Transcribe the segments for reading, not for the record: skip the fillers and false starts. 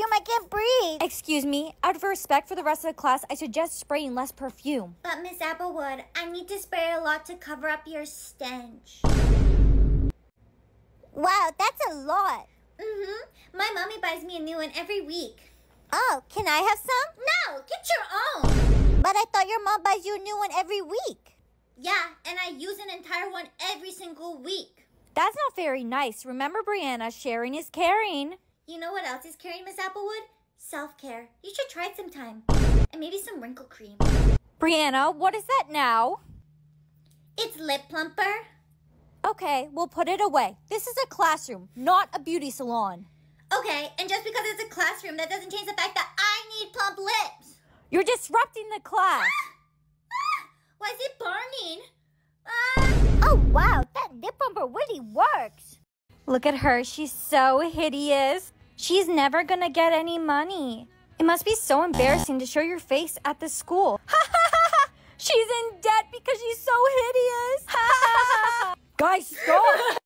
perfume, I can't breathe. Excuse me, out of respect for the rest of the class, I suggest spraying less perfume. But Miss Applewood, I need to spray a lot to cover up your stench. Wow, that's a lot. Mm-hmm. My mommy buys me a new one every week. Oh, can I have some? No, get your own. But I thought your mom buys you a new one every week. Yeah, and I use an entire one every single week. That's not very nice. Remember, Brianna, sharing is caring. You know what else is caring, Miss Applewood? Self-care. You should try it sometime. And maybe some wrinkle cream. Brianna, what is that now? It's Lip Plumper. Okay, we'll put it away. This is a classroom, not a beauty salon. Okay, and just because it's a classroom, that doesn't change the fact that I need plump lips. You're disrupting the class. Ah! Ah! Why is it burning? Ah! Oh, wow, that lip plumper really works. Look at her, she's so hideous. She's never gonna get any money. It must be so embarrassing to show your face at the school. Ha ha ha ha! She's in debt because she's so hideous. Ha ha ha! Guys, stop!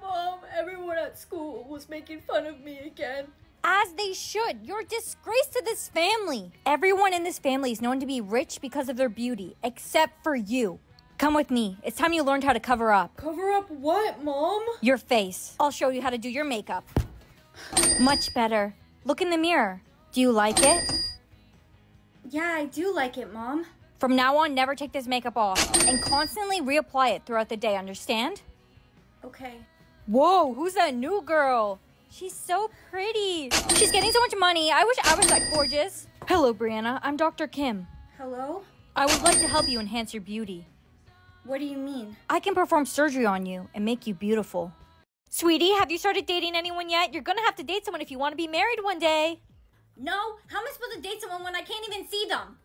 Mom, everyone at school was making fun of me again. As they should. You're a disgrace to this family. Everyone in this family is known to be rich because of their beauty, except for you. Come with me. It's time you learned how to cover up. Cover up what, Mom? Your face. I'll show you how to do your makeup. Much better. Look in the mirror. Do you like it? Yeah, I do like it, Mom. From now on, never take this makeup off and constantly reapply it throughout the day, understand? Okay. Whoa, who's that new girl? She's so pretty. She's getting so much money. I wish I was that gorgeous. Hello, Brianna. I'm Dr. Kim. Hello? I would like to help you enhance your beauty. What do you mean? I can perform surgery on you and make you beautiful. Sweetie, have you started dating anyone yet? You're gonna have to date someone if you want to be married one day. No, how am I supposed to date someone when I can't even see them?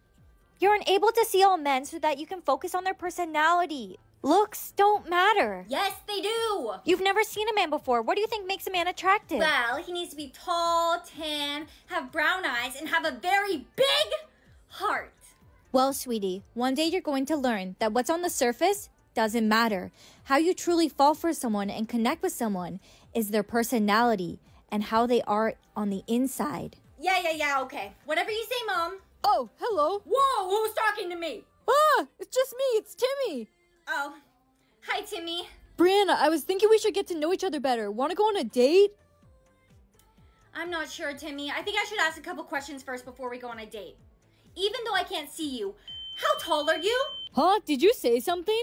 You're unable to see all men so that you can focus on their personality. Looks don't matter. Yes, they do. You've never seen a man before. What do you think makes a man attractive? Well, he needs to be tall, tan, have brown eyes, and have a very big heart. Well, sweetie, one day you're going to learn that what's on the surface doesn't matter. How you truly fall for someone and connect with someone is their personality and how they are on the inside. Yeah, okay. Whatever you say, Mom. Oh, hello. Whoa, who's talking to me? Ah, it's just me. It's Timmy. Oh, hi, Timmy. Brianna, I was thinking we should get to know each other better. Want to go on a date? I'm not sure, Timmy. I think I should ask a couple questions first before we go on a date. Even though I can't see you, how tall are you? Huh? Did you say something?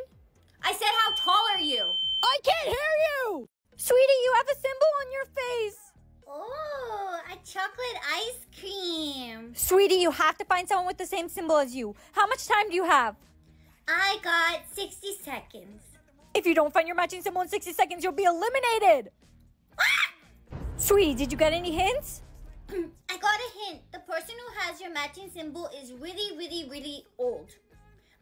I said, how tall are you? I can't hear you. Sweetie, you have a symbol on your face. Oh, a chocolate ice cream. Sweetie, you have to find someone with the same symbol as you. How much time do you have? I got 60 seconds. If you don't find your matching symbol in 60 seconds, you'll be eliminated. Ah! Sweetie, did you get any hints? I got a hint. The person who has your matching symbol is really, really, really old.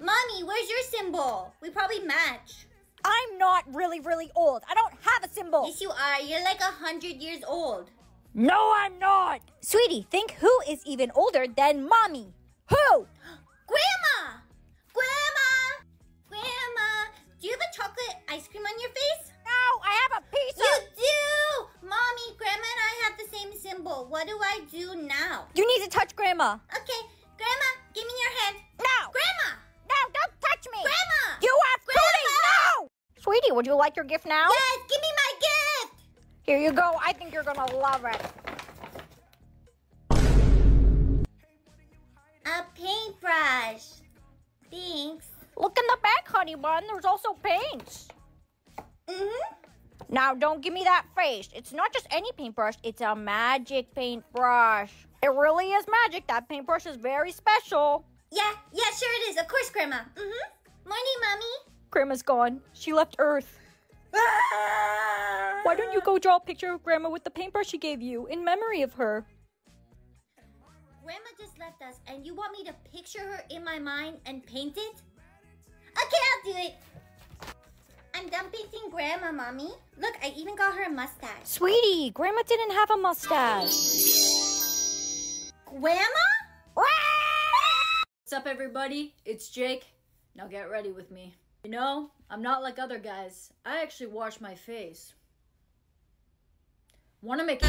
Mommy, where's your symbol? We probably match. I'm not really, really old. I don't have a symbol. Yes, you are. You're like 100 years old. No, I'm not. Sweetie, think who is even older than Mommy. Who? Grandma! Grandma! Grandma, do you have a chocolate ice cream on your face? No, I have a pizza. You do! Mommy, Grandma and I have the same symbol. What do I do now? You need to touch Grandma. Okay, Grandma, give me your hand. No! Grandma! No, don't touch me! Grandma! You have booty! No! Sweetie, would you like your gift now? Yes, give me my gift! Here you go. I think you're gonna love it. A paintbrush. Thanks. Look in the back, honey bun. There's also paints. Mm-hmm. Now, don't give me that face. It's not just any paintbrush. It's a magic paintbrush. It really is magic. That paintbrush is very special. Yeah, sure it is. Of course, Grandma. Mm-hmm. Morning, Mommy. Grandma's gone. She left Earth. Why don't you go draw a picture of Grandma with the paintbrush she gave you in memory of her? Grandma just left us, and you want me to picture her in my mind and paint it? Okay, I'll do it. I'm done painting Grandma, Mommy. Look, I even got her a mustache. Sweetie, Grandma didn't have a mustache. Grandma? What's up, everybody? It's Jake. Now get ready with me. You know, I'm not like other guys. I actually wash my face. Wanna make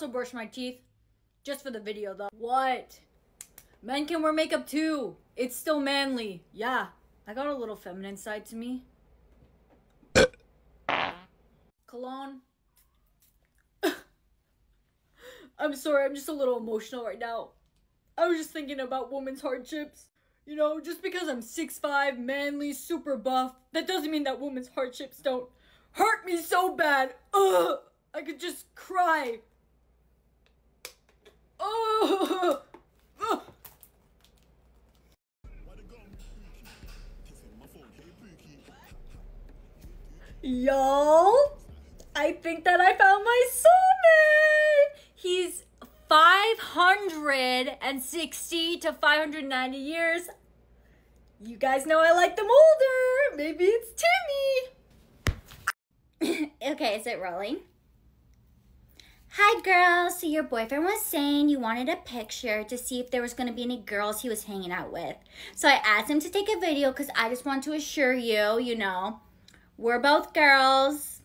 also brushed my teeth. Just for the video though. What? Men can wear makeup too. It's still manly. Yeah. I got a little feminine side to me. Cologne. I'm sorry, I'm just a little emotional right now. I was just thinking about women's hardships. You know, just because I'm 6'5", manly, super buff, that doesn't mean that women's hardships don't hurt me so bad. Ugh! I could just cry. Oh! Y'all, I think that I found my soulmate. He's 560 to 590 years. You guys know I like them older. Maybe it's Timmy. Okay, is it rolling? Hi girls, so your boyfriend was saying you wanted a picture to see if there was gonna be any girls he was hanging out with. So I asked him to take a video because I just want to assure you, you know, we're both girls.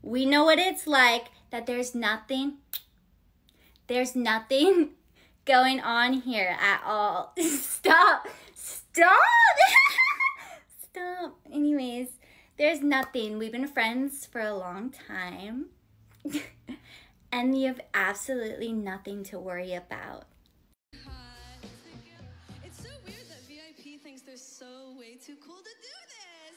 We know what it's like, that there's nothing going on here at all. Stop. Anyways, there's nothing. We've been friends for a long time. And you have absolutely nothing to worry about. It's so weird that VIP thinks they're so way too cool to do this.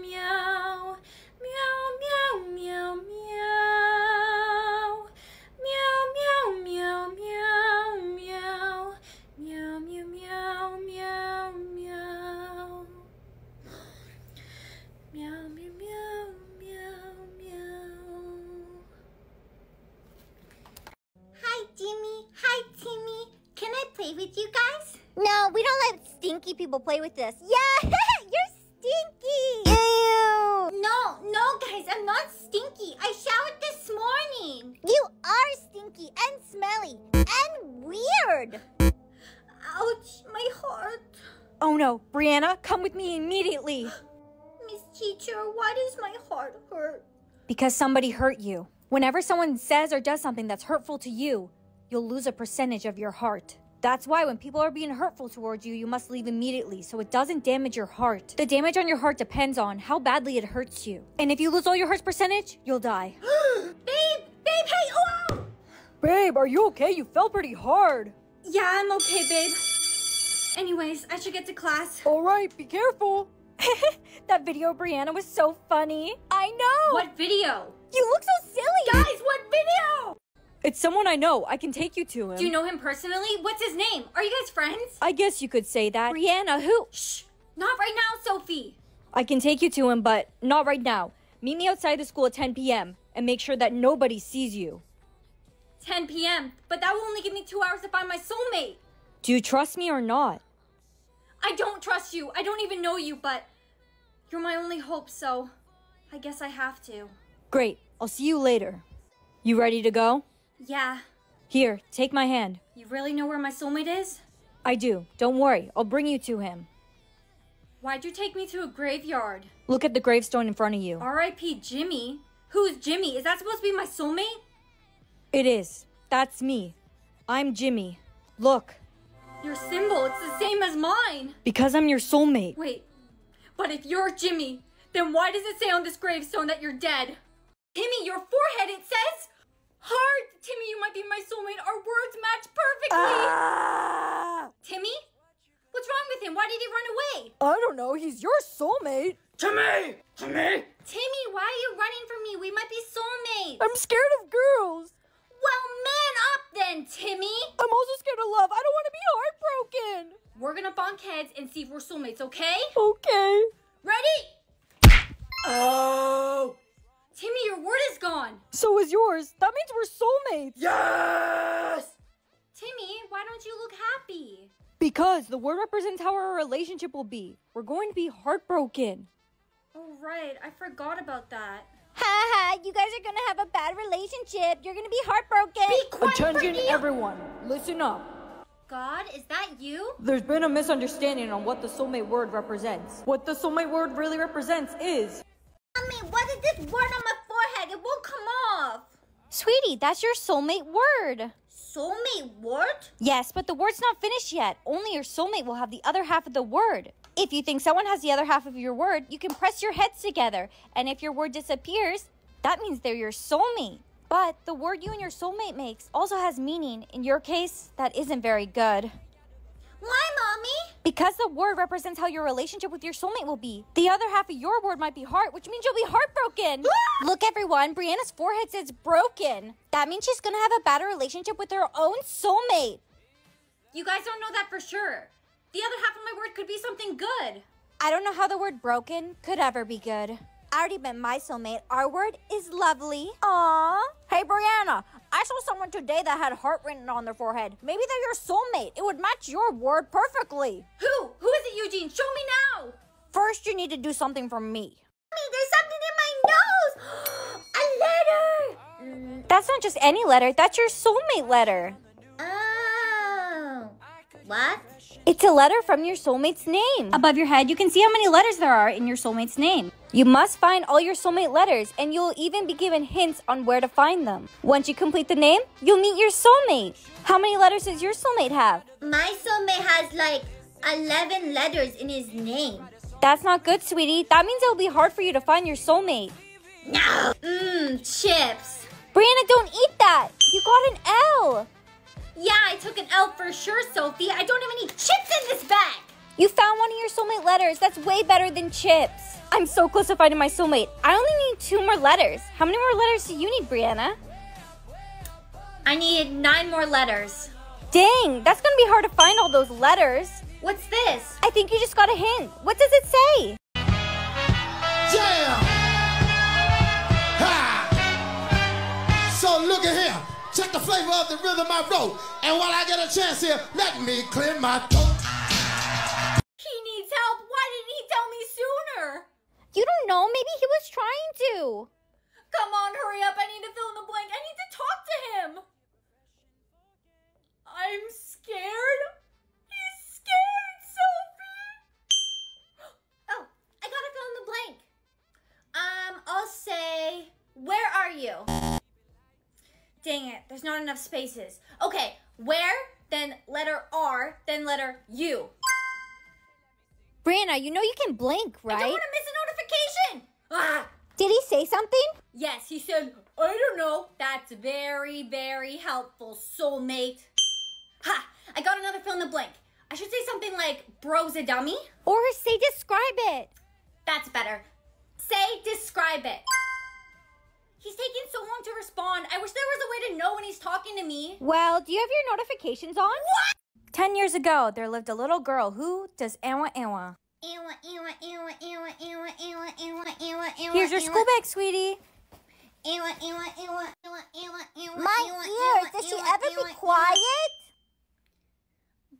meow. Meow, meow, meow, meow. Meow, meow, meow, meow, meow. Meow, meow, meow, meow, meow. Meow, meow, meow, meow, meow. Hi, Jimmy. Hi, Timmy. Can I play with you guys? No, we don't let stinky people play with us. Yeah, you're stinky. Ew. No, guys, I'm not stinky. I showered this morning. You are stinky and smelly and weird. Ouch, my heart. Oh no, Brianna, come with me immediately. Miss Teacher, why does my heart hurt? Because somebody hurt you. Whenever someone says or does something that's hurtful to you, you'll lose a percentage of your heart. That's why when people are being hurtful towards you, you must leave immediately so it doesn't damage your heart. The damage on your heart depends on how badly it hurts you. And if you lose all your heart's percentage, you'll die. Babe, hey, oh! Babe, are you okay? You fell pretty hard. Yeah, I'm okay, babe. Anyways, I should get to class. All right, be careful. That video, Brianna, was so funny. I know. What video? You look so silly. Guys, what video? It's someone I know. I can take you to him. Do you know him personally? What's his name? Are you guys friends? I guess you could say that. Brianna, who? Shh! Not right now, Sophie! I can take you to him, but not right now. Meet me outside the school at 10 p.m. and make sure that nobody sees you. 10 p.m.? But that will only give me 2 hours to find my soulmate! Do you trust me or not? I don't trust you. I don't even know you, but you're my only hope, so I guess I have to. Great. I'll see you later. You ready to go? Yeah. Here, take my hand. You really know where my soulmate is? I do. Don't worry. I'll bring you to him. Why'd you take me to a graveyard? Look at the gravestone in front of you. R.I.P. Jimmy? Who's Jimmy? Is that supposed to be my soulmate? It is. That's me. I'm Jimmy. Look. Your symbol. It's the same as mine. Because I'm your soulmate. Wait. But if you're Jimmy, then why does it say on this gravestone that you're dead? Timmy, your forehead, it says... Heart! Timmy, you might be my soulmate. Our words match perfectly! Timmy? What's wrong with him? Why did he run away? I don't know. He's your soulmate. Timmy! Timmy! Timmy, why are you running from me? We might be soulmates. I'm scared of girls. Well, man up then, Timmy. I'm also scared of love. I don't want to be heartbroken. We're going to bonk heads and see if we're soulmates, okay? Okay. Ready? Oh! Timmy, your word is gone. So is yours. That means we're soulmates. Yes! Timmy, why don't you look happy? Because the word represents how our relationship will be. We're going to be heartbroken. Oh, right. I forgot about that. Ha ha, you guys are going to have a bad relationship. You're going to be heartbroken. Be quiet, Brittany. Attention, everyone. Listen up. God, is that you? There's been a misunderstanding on what the soulmate word represents. What the soulmate word really represents is... Mommy, what is this word on my forehead? It won't come off. Sweetie, that's your soulmate word. Soulmate word? Yes, but the word's not finished yet. Only your soulmate will have the other half of the word. If you think someone has the other half of your word, you can press your heads together. And if your word disappears, that means they're your soulmate. But the word you and your soulmate makes also has meaning. In your case, that isn't very good. Why, Mommy? Because the word represents how your relationship with your soulmate will be. The other half of your word might be heart, which means you'll be heartbroken. Look, everyone, Brianna's forehead says broken. That means she's gonna have a better relationship with her own soulmate. You guys don't know that for sure. The other half of my word could be something good. I don't know how the word broken could ever be good. I already met my soulmate. Our word is lovely. Aww. Hey, Brianna, I saw someone today that had heart written on their forehead. Maybe they're your soulmate. It would match your word perfectly. Who? Who is it, Eugene? Show me now. First, you need to do something for me. Mommy, there's something in my nose. A letter. That's not just any letter. That's your soulmate letter. Oh. What? It's a letter from your soulmate's name. Above your head, you can see how many letters there are in your soulmate's name. You must find all your soulmate letters, and you'll even be given hints on where to find them. Once you complete the name, you'll meet your soulmate. How many letters does your soulmate have? My soulmate has like 11 letters in his name. That's not good, sweetie. That means it'll be hard for you to find your soulmate. No! Chips. Brianna, don't eat that. You got an L. Yeah, I took an L for sure, Sophie. I don't have any chips in this bag. You found one of your soulmate letters. That's way better than chips. I'm so close to finding my soulmate. I only need 2 more letters. How many more letters do you need, Brianna? I need 9 more letters. Dang, that's gonna be hard to find all those letters. What's this? I think you just got a hint. What does it say? Jam! Ha! So look at him. Check the flavor of the rhythm I wrote. And while I get a chance here, let me clear my throat. He needs help. Why didn't he tell me sooner? You don't know. Maybe he was trying to. Come on, hurry up. I need to fill in the blank. I need to talk to him. I'm scared. He's scared, Sophie. Oh, I gotta fill in the blank. I'll say, where are you? Dang it, there's not enough spaces. Okay, where, then letter R, then letter U. Brianna, you know you can blink, right? I don't want to miss a notification! Ah! Did he say something? Yes, he said, I don't know. That's very, very helpful, soulmate. Ha! I got another fill in the blank. I should say something like, bro's a dummy? Or say describe it. That's better. Say describe it. He's taking so long to respond. I wish there was a way to know when he's talking to me. Well, do you have your notifications on? What? 10 years ago, there lived a little girl who does ewa ewa. Ewa ewa ewa ewa ewa ewa ewa ewa ewa. Here's your school bag, sweetie. Ewa ewa ewa ewa ewa ewa. My ears, does she ever be quiet?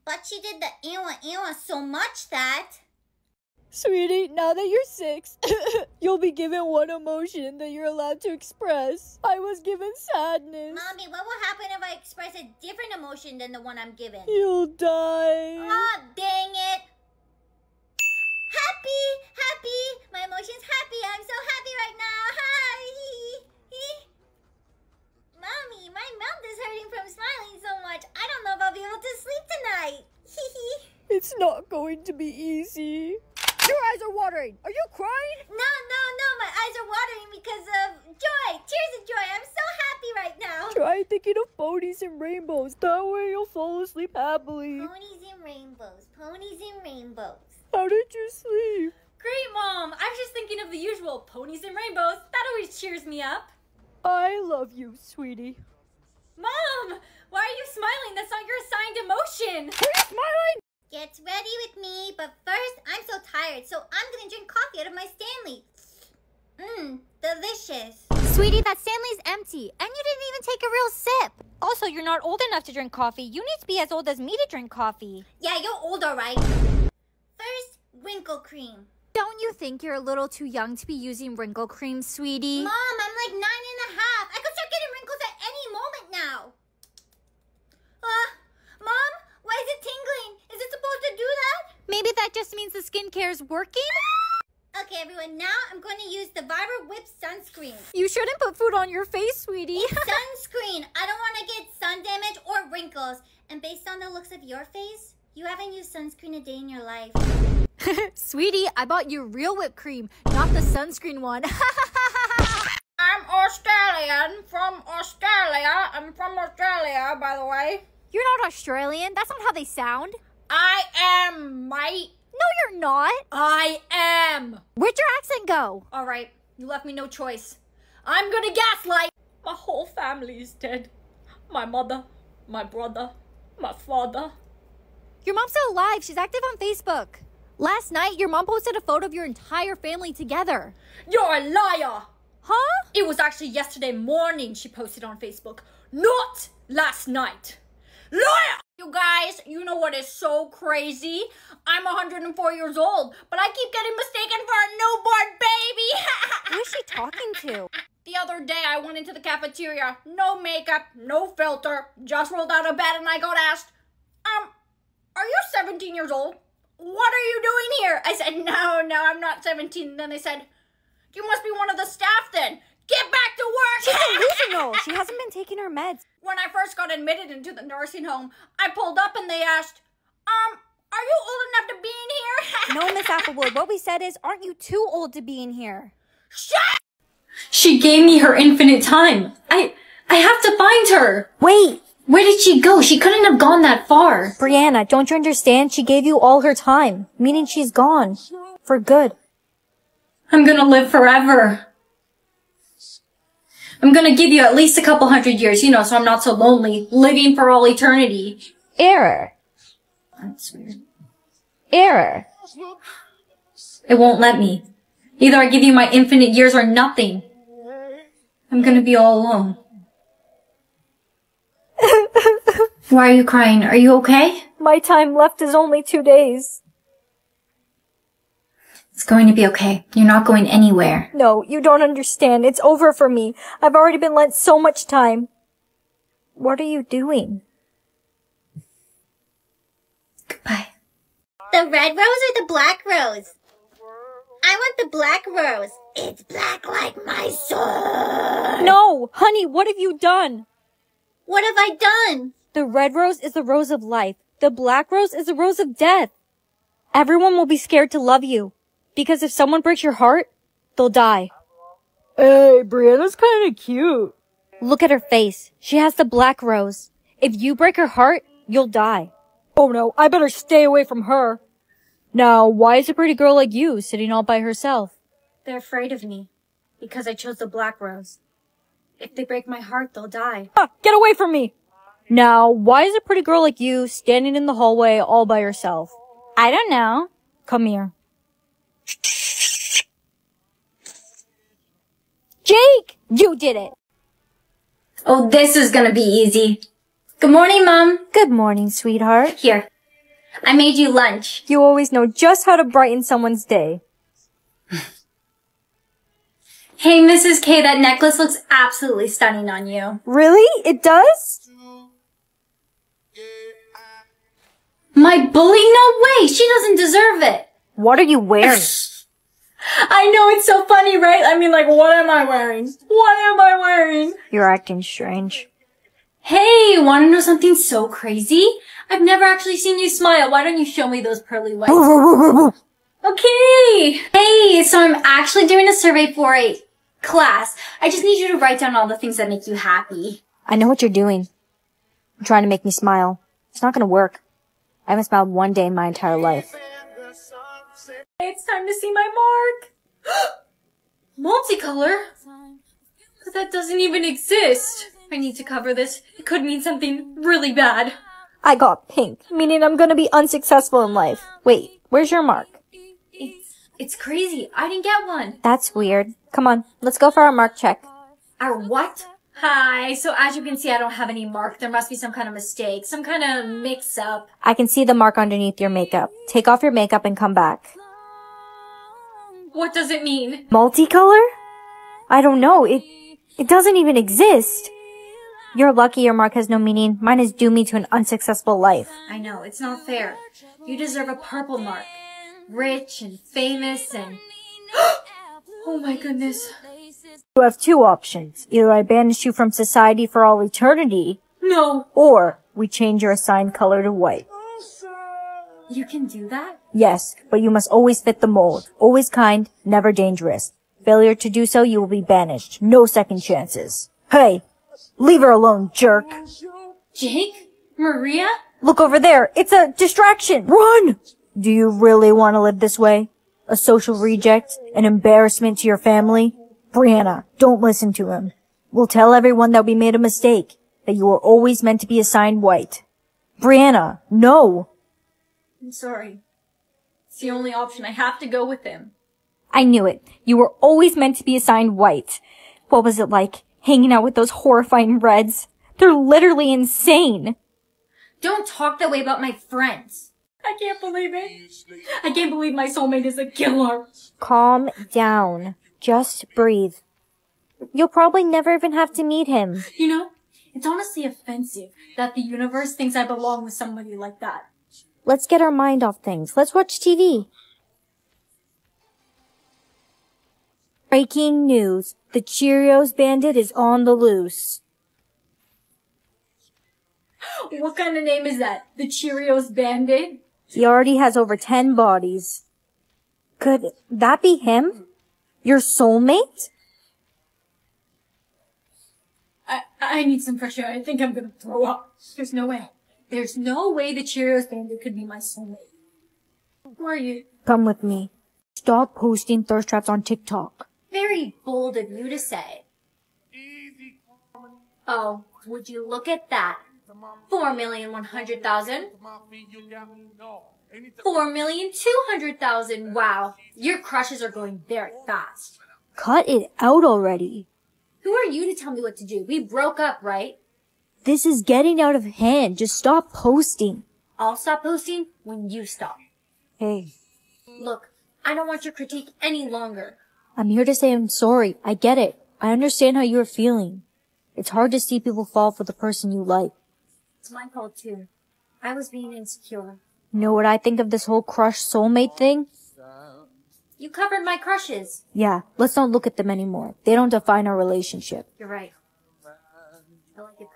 But she did the ewa ewa so much that... Sweetie, now that you're 6, you'll be given one emotion that you're allowed to express. I was given sadness. Mommy, what will happen if I express a different emotion than the one I'm given? You'll die. Ah, dang it. Happy, happy. My emotion's happy. I'm so happy right now. Hi. Mommy, my mouth is hurting from smiling so much. I don't know if I'll be able to sleep tonight. It's not going to be easy. Your eyes are watering. Are you crying? No. My eyes are watering because of joy. Tears of joy. I'm so happy right now. Try thinking of ponies and rainbows. That way you'll fall asleep happily. Ponies and rainbows. Ponies and rainbows. How did you sleep? Great, Mom. I was just thinking of the usual ponies and rainbows. That always cheers me up. I love you, sweetie. Mom, why are you smiling? That's not your assigned emotion. Are you smiling? Get ready with me, but first, I'm so tired, so I'm gonna drink coffee out of my Stanley. Delicious. Sweetie, that Stanley's empty, and you didn't even take a real sip. Also, you're not old enough to drink coffee. You need to be as old as me to drink coffee. Yeah, you're old, all right. First, wrinkle cream. Don't you think you're a little too young to be using wrinkle cream, sweetie? Mom, I'm like 9 and a half. I could start getting wrinkles at any moment now. Mom, why is means the skincare is working? Okay, everyone, now I'm going to use the Vibra Whip sunscreen. You shouldn't put food on your face, sweetie. It's sunscreen. I don't want to get sun damage or wrinkles. And based on the looks of your face, you haven't used sunscreen a day in your life. Sweetie, I bought you real whipped cream, not the sunscreen one. I'm Australian, from Australia. I'm from Australia, by the way. You're not Australian. That's not how they sound. I am, mate. No, you're not. I am. Where'd your accent go? All right, you left me no choice. I'm gonna gaslight. My whole family is dead. My mother, my brother, my father. Your mom's still alive. She's active on Facebook. Last night, your mom posted a photo of your entire family together. You're a liar. Huh? It was actually yesterday morning she posted on Facebook, not last night. Liar! You guys, you know what is so crazy? I'm 104 years old, but I keep getting mistaken for a newborn baby! Who is she talking to? The other day, I went into the cafeteria. No makeup, no filter, just rolled out of bed and I got asked, are you 17 years old? What are you doing here? I said, no, I'm not 17. And then they said, you must be one of the staff then. Get back to work! She's delusional. She hasn't been taking her meds. When I first got admitted into the nursing home, I pulled up and they asked, are you old enough to be in here? No, Miss Applewood, what we said is, aren't you too old to be in here? Shut! She gave me her infinite time. I have to find her. Wait. Where did she go? She couldn't have gone that far. Brianna, don't you understand? She gave you all her time, meaning she's gone. For good. I'm gonna live forever. I'm gonna give you at least a couple hundred years, you know, so I'm not so lonely, living for all eternity. Error. That's weird. Error. It won't let me. Either I give you my infinite years or nothing. I'm gonna be all alone. Why are you crying? Are you okay? My time left is only 2 days. It's going to be okay. You're not going anywhere. No, you don't understand. It's over for me. I've already been lent so much time. What are you doing? Goodbye. The red rose or the black rose? I want the black rose. It's black like my soul. No, honey, what have you done? What have I done? The red rose is the rose of life. The black rose is the rose of death. Everyone will be scared to love you. Because if someone breaks your heart, they'll die. Hey, Brianna's kind of cute. Look at her face. She has the black rose. If you break her heart, you'll die. Oh no, I better stay away from her. Now, why is a pretty girl like you sitting all by herself? They're afraid of me. Because I chose the black rose. If they break my heart, they'll die. Ah, get away from me! Now, why is a pretty girl like you standing in the hallway all by herself? I don't know. Come here. Jake, you did it. Oh, this is gonna be easy. Good morning, Mom. Good morning, sweetheart. Here. I made you lunch. You always know just how to brighten someone's day. Hey, Mrs. K, that necklace looks absolutely stunning on you. Really? It does? My bully? No way! She doesn't deserve it. What are you wearing? I know, it's so funny, right? I mean, like, what am I wearing? What am I wearing? You're acting strange. Hey, want to know something so crazy? I've never actually seen you smile. Why don't you show me those pearly whites? Okay. Hey, so I'm actually doing a survey for a class. I just need you to write down all the things that make you happy. I know what you're doing. You're trying to make me smile. It's not going to work. I haven't smiled one day in my entire life. It's time to see my mark. Multicolor? But that doesn't even exist. I need to cover this. It could mean something really bad. I got pink, meaning I'm gonna be unsuccessful in life. Wait, where's your mark? It's crazy. I didn't get one. That's weird. Come on, let's go for our mark check. Our what? Hi, so as you can see, I don't have any mark. There must be some kind of mistake, some kind of mix-up. I can see the mark underneath your makeup. Take off your makeup and come back. What does it mean? Multicolor? I don't know. It doesn't even exist. You're lucky your mark has no meaning. Mine is doomed me to an unsuccessful life. I know, it's not fair. You deserve a purple mark. rich and famous and... Oh my goodness. You have two options. Either I banish you from society for all eternity... No. Or we change your assigned color to white. You can do that? Yes, but you must always fit the mold. Always kind, never dangerous. Failure to do so, you will be banished. No second chances. Hey, leave her alone, jerk. Jake? Maria? Look over there. It's a distraction. Run! Do you really want to live this way? A social reject? An embarrassment to your family? Brianna, don't listen to him. We'll tell everyone that we made a mistake. That you were always meant to be assigned white. Brianna, no! I'm sorry. It's the only option. I have to go with him. I knew it. You were always meant to be assigned white. What was it like, hanging out with those horrifying Reds? They're literally insane! Don't talk that way about my friends! I can't believe it! I can't believe my soulmate is a killer! Calm down. Just breathe. You'll probably never even have to meet him. You know, it's honestly offensive that the universe thinks I belong with somebody like that. Let's get our mind off things. Let's watch TV. Breaking news. The Cheerios bandit is on the loose. What kind of name is that? The Cheerios bandit? He already has over 10 bodies. Could that be him? Your soulmate? I need some fresh air. I think I'm gonna throw up. There's no way. There's no way the Cheerios bandit could be my soulmate. Who are you? Come with me. Stop posting thirst traps on TikTok. Very bold of you to say. Easy. Oh, would you look at that? 4,100,000. 4,200,000. Wow. Your crushes are going very fast. Cut it out already. Who are you to tell me what to do? We broke up, right? This is getting out of hand. Just stop posting. I'll stop posting when you stop. Hey. Look, I don't want your critique any longer. I'm here to say I'm sorry. I get it. I understand how you're feeling. It's hard to see people fall for the person you like. It's my fault, too. I was being insecure. You know what I think of this whole crush soulmate thing? You covered my crushes. Yeah, let's not look at them anymore. They don't define our relationship. You're right. I like it.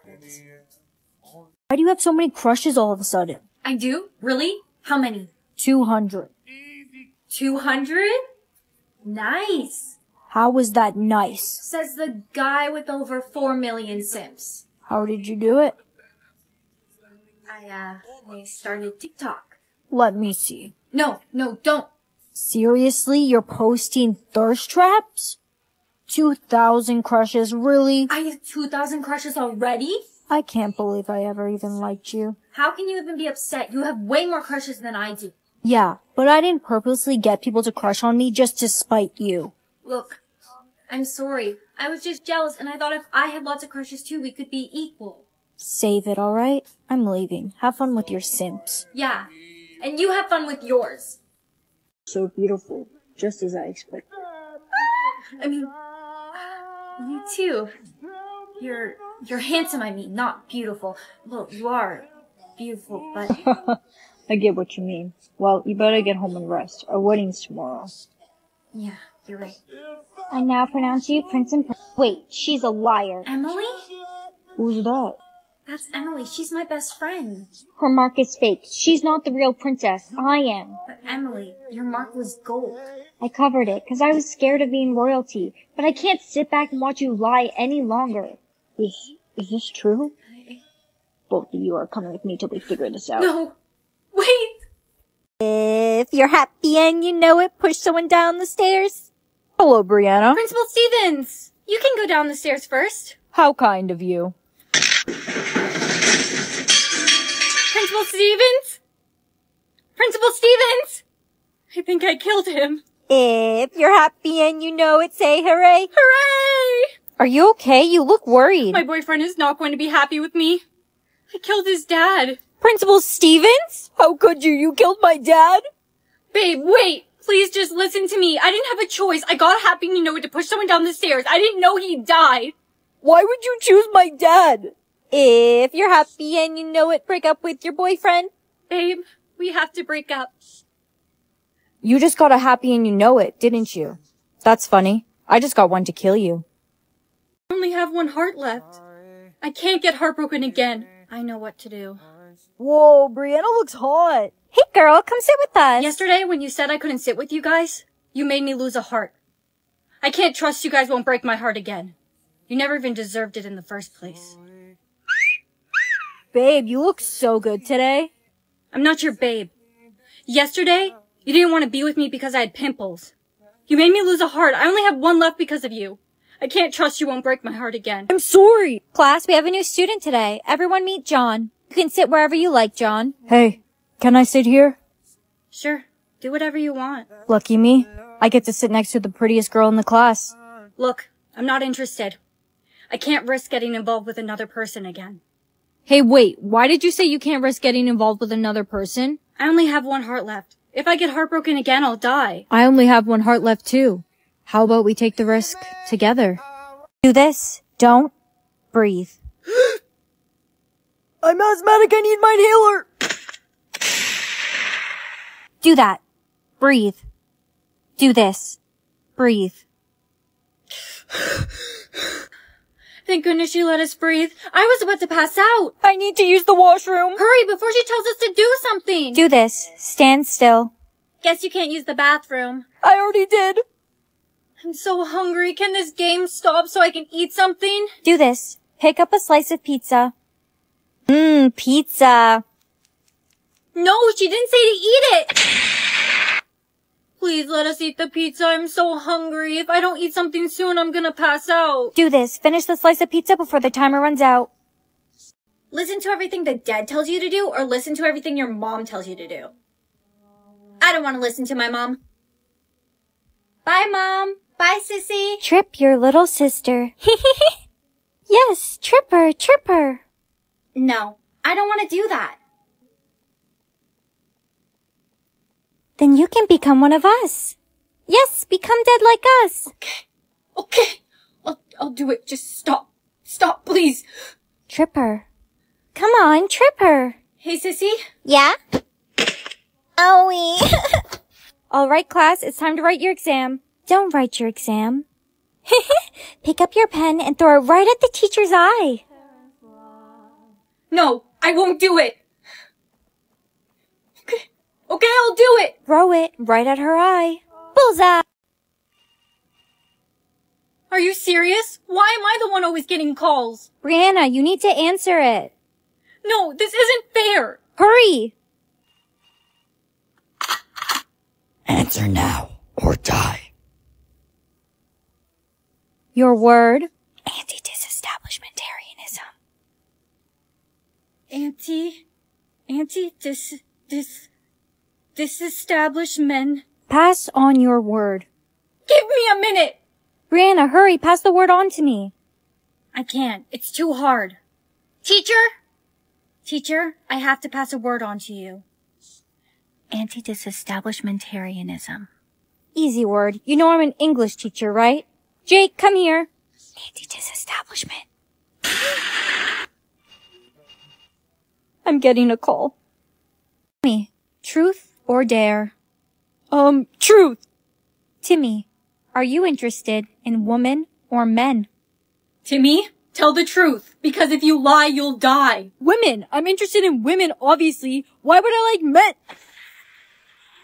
Why do you have so many crushes all of a sudden? I do? Really? How many? 200. 200? Nice. How was that nice? Says the guy with over 4 million simps. How did you do it? I started TikTok. Let me see. No, don't. Seriously, you're posting thirst traps? 2,000 crushes, really? I have 2,000 crushes already? I can't believe I ever even liked you. How can you even be upset? You have way more crushes than I do. Yeah, but I didn't purposely get people to crush on me just to spite you. Look, I'm sorry. I was just jealous and I thought if I had lots of crushes too, we could be equal. Save it, alright? I'm leaving. Have fun with your simps. Yeah, and you have fun with yours. So beautiful, just as I expected. I mean, you too. You're handsome, I mean, not beautiful. Look, you are beautiful, but... I get what you mean. Well, you better get home and rest. Our wedding's tomorrow. Yeah, you're right. I now pronounce you Prince and Prince. Wait, she's a liar. Emily? Who's that? That's Emily. She's my best friend. Her mark is fake. She's not the real princess. I am. But Emily, your mark was gold. I covered it because I was scared of being royalty. But I can't sit back and watch you lie any longer. Is this true? Both of you are coming with me till we figure this out. No. Wait. If you're happy and you know it, push someone down the stairs. Hello, Brianna. Principal Stevens, you can go down the stairs first. How kind of you. Principal Stevens? Principal Stevens? I think I killed him. If you're happy and you know it, say hooray. Hooray! Are you okay? You look worried. My boyfriend is not going to be happy with me. I killed his dad. Principal Stevens? How could you? You killed my dad? Babe, wait. Please just listen to me. I didn't have a choice. I got happy and you know it to push someone down the stairs. I didn't know he died. Why would you choose my dad? If you're happy and you know it, break up with your boyfriend. Babe, we have to break up. You just got a happy and you know it, didn't you? That's funny. I just got one to kill you. I only have one heart left. I can't get heartbroken again. I know what to do. Whoa, Brianna looks hot. Hey girl, come sit with us. Yesterday when you said I couldn't sit with you guys, you made me lose a heart. I can't trust you guys won't break my heart again. You never even deserved it in the first place. Babe, you look so good today. I'm not your babe. Yesterday, you didn't want to be with me because I had pimples. You made me lose a heart. I only have one left because of you. I can't trust you won't break my heart again. I'm sorry. Class, we have a new student today. Everyone meet John. You can sit wherever you like, John. Hey, can I sit here? Sure. Do whatever you want. Lucky me. I get to sit next to the prettiest girl in the class. Look, I'm not interested. I can't risk getting involved with another person again. Hey, wait. Why did you say you can't risk getting involved with another person? I only have one heart left. If I get heartbroken again, I'll die. I only have one heart left, too. How about we take the risk together? Do this. Don't breathe. I'm asthmatic. I need my inhaler. Do that. Breathe. Do this. Breathe. Thank goodness she let us breathe. I was about to pass out. I need to use the washroom. Hurry before she tells us to do something. Do this. Stand still. Guess you can't use the bathroom. I already did. I'm so hungry. Can this game stop so I can eat something? Do this. Pick up a slice of pizza. Mmm, pizza. No, she didn't say to eat it. Please let us eat the pizza. I'm so hungry. If I don't eat something soon, I'm gonna pass out. Do this. Finish the slice of pizza before the timer runs out. Listen to everything the dad tells you to do, or listen to everything your mom tells you to do. I don't want to listen to my mom. Bye, Mom. Bye, sissy. Trip your little sister. Yes, trip her, trip her. No, I don't want to do that. Then you can become one of us. Yes, become dead like us. Okay, okay. I'll do it. Just stop. Stop, please. Trip her. Come on, trip her. Hey, sissy. Yeah? Owie. All right, class, it's time to write your exam. Don't write your exam. Pick up your pen and throw it right at the teacher's eye. No, I won't do it. Okay, okay, I'll do it. Throw it right at her eye. Bullseye. Are you serious? Why am I the one always getting calls? Brianna, you need to answer it. No, this isn't fair. Hurry. Answer now, or die. Your word? Anti-disestablishmentarianism. Disestablishment. Pass on your word. Give me a minute! Brianna, hurry, pass the word on to me. I can't, it's too hard. Teacher? Teacher, I have to pass a word on to you. Anti-disestablishmentarianism. Easy word. You know I'm an English teacher, right? Jake, come here. Anti-disestablishment. I'm getting a call. Timmy, truth or dare? Truth. Timmy, are you interested in women or men? Timmy, tell the truth, because if you lie, you'll die. Women. I'm interested in women, obviously. Why would I like men?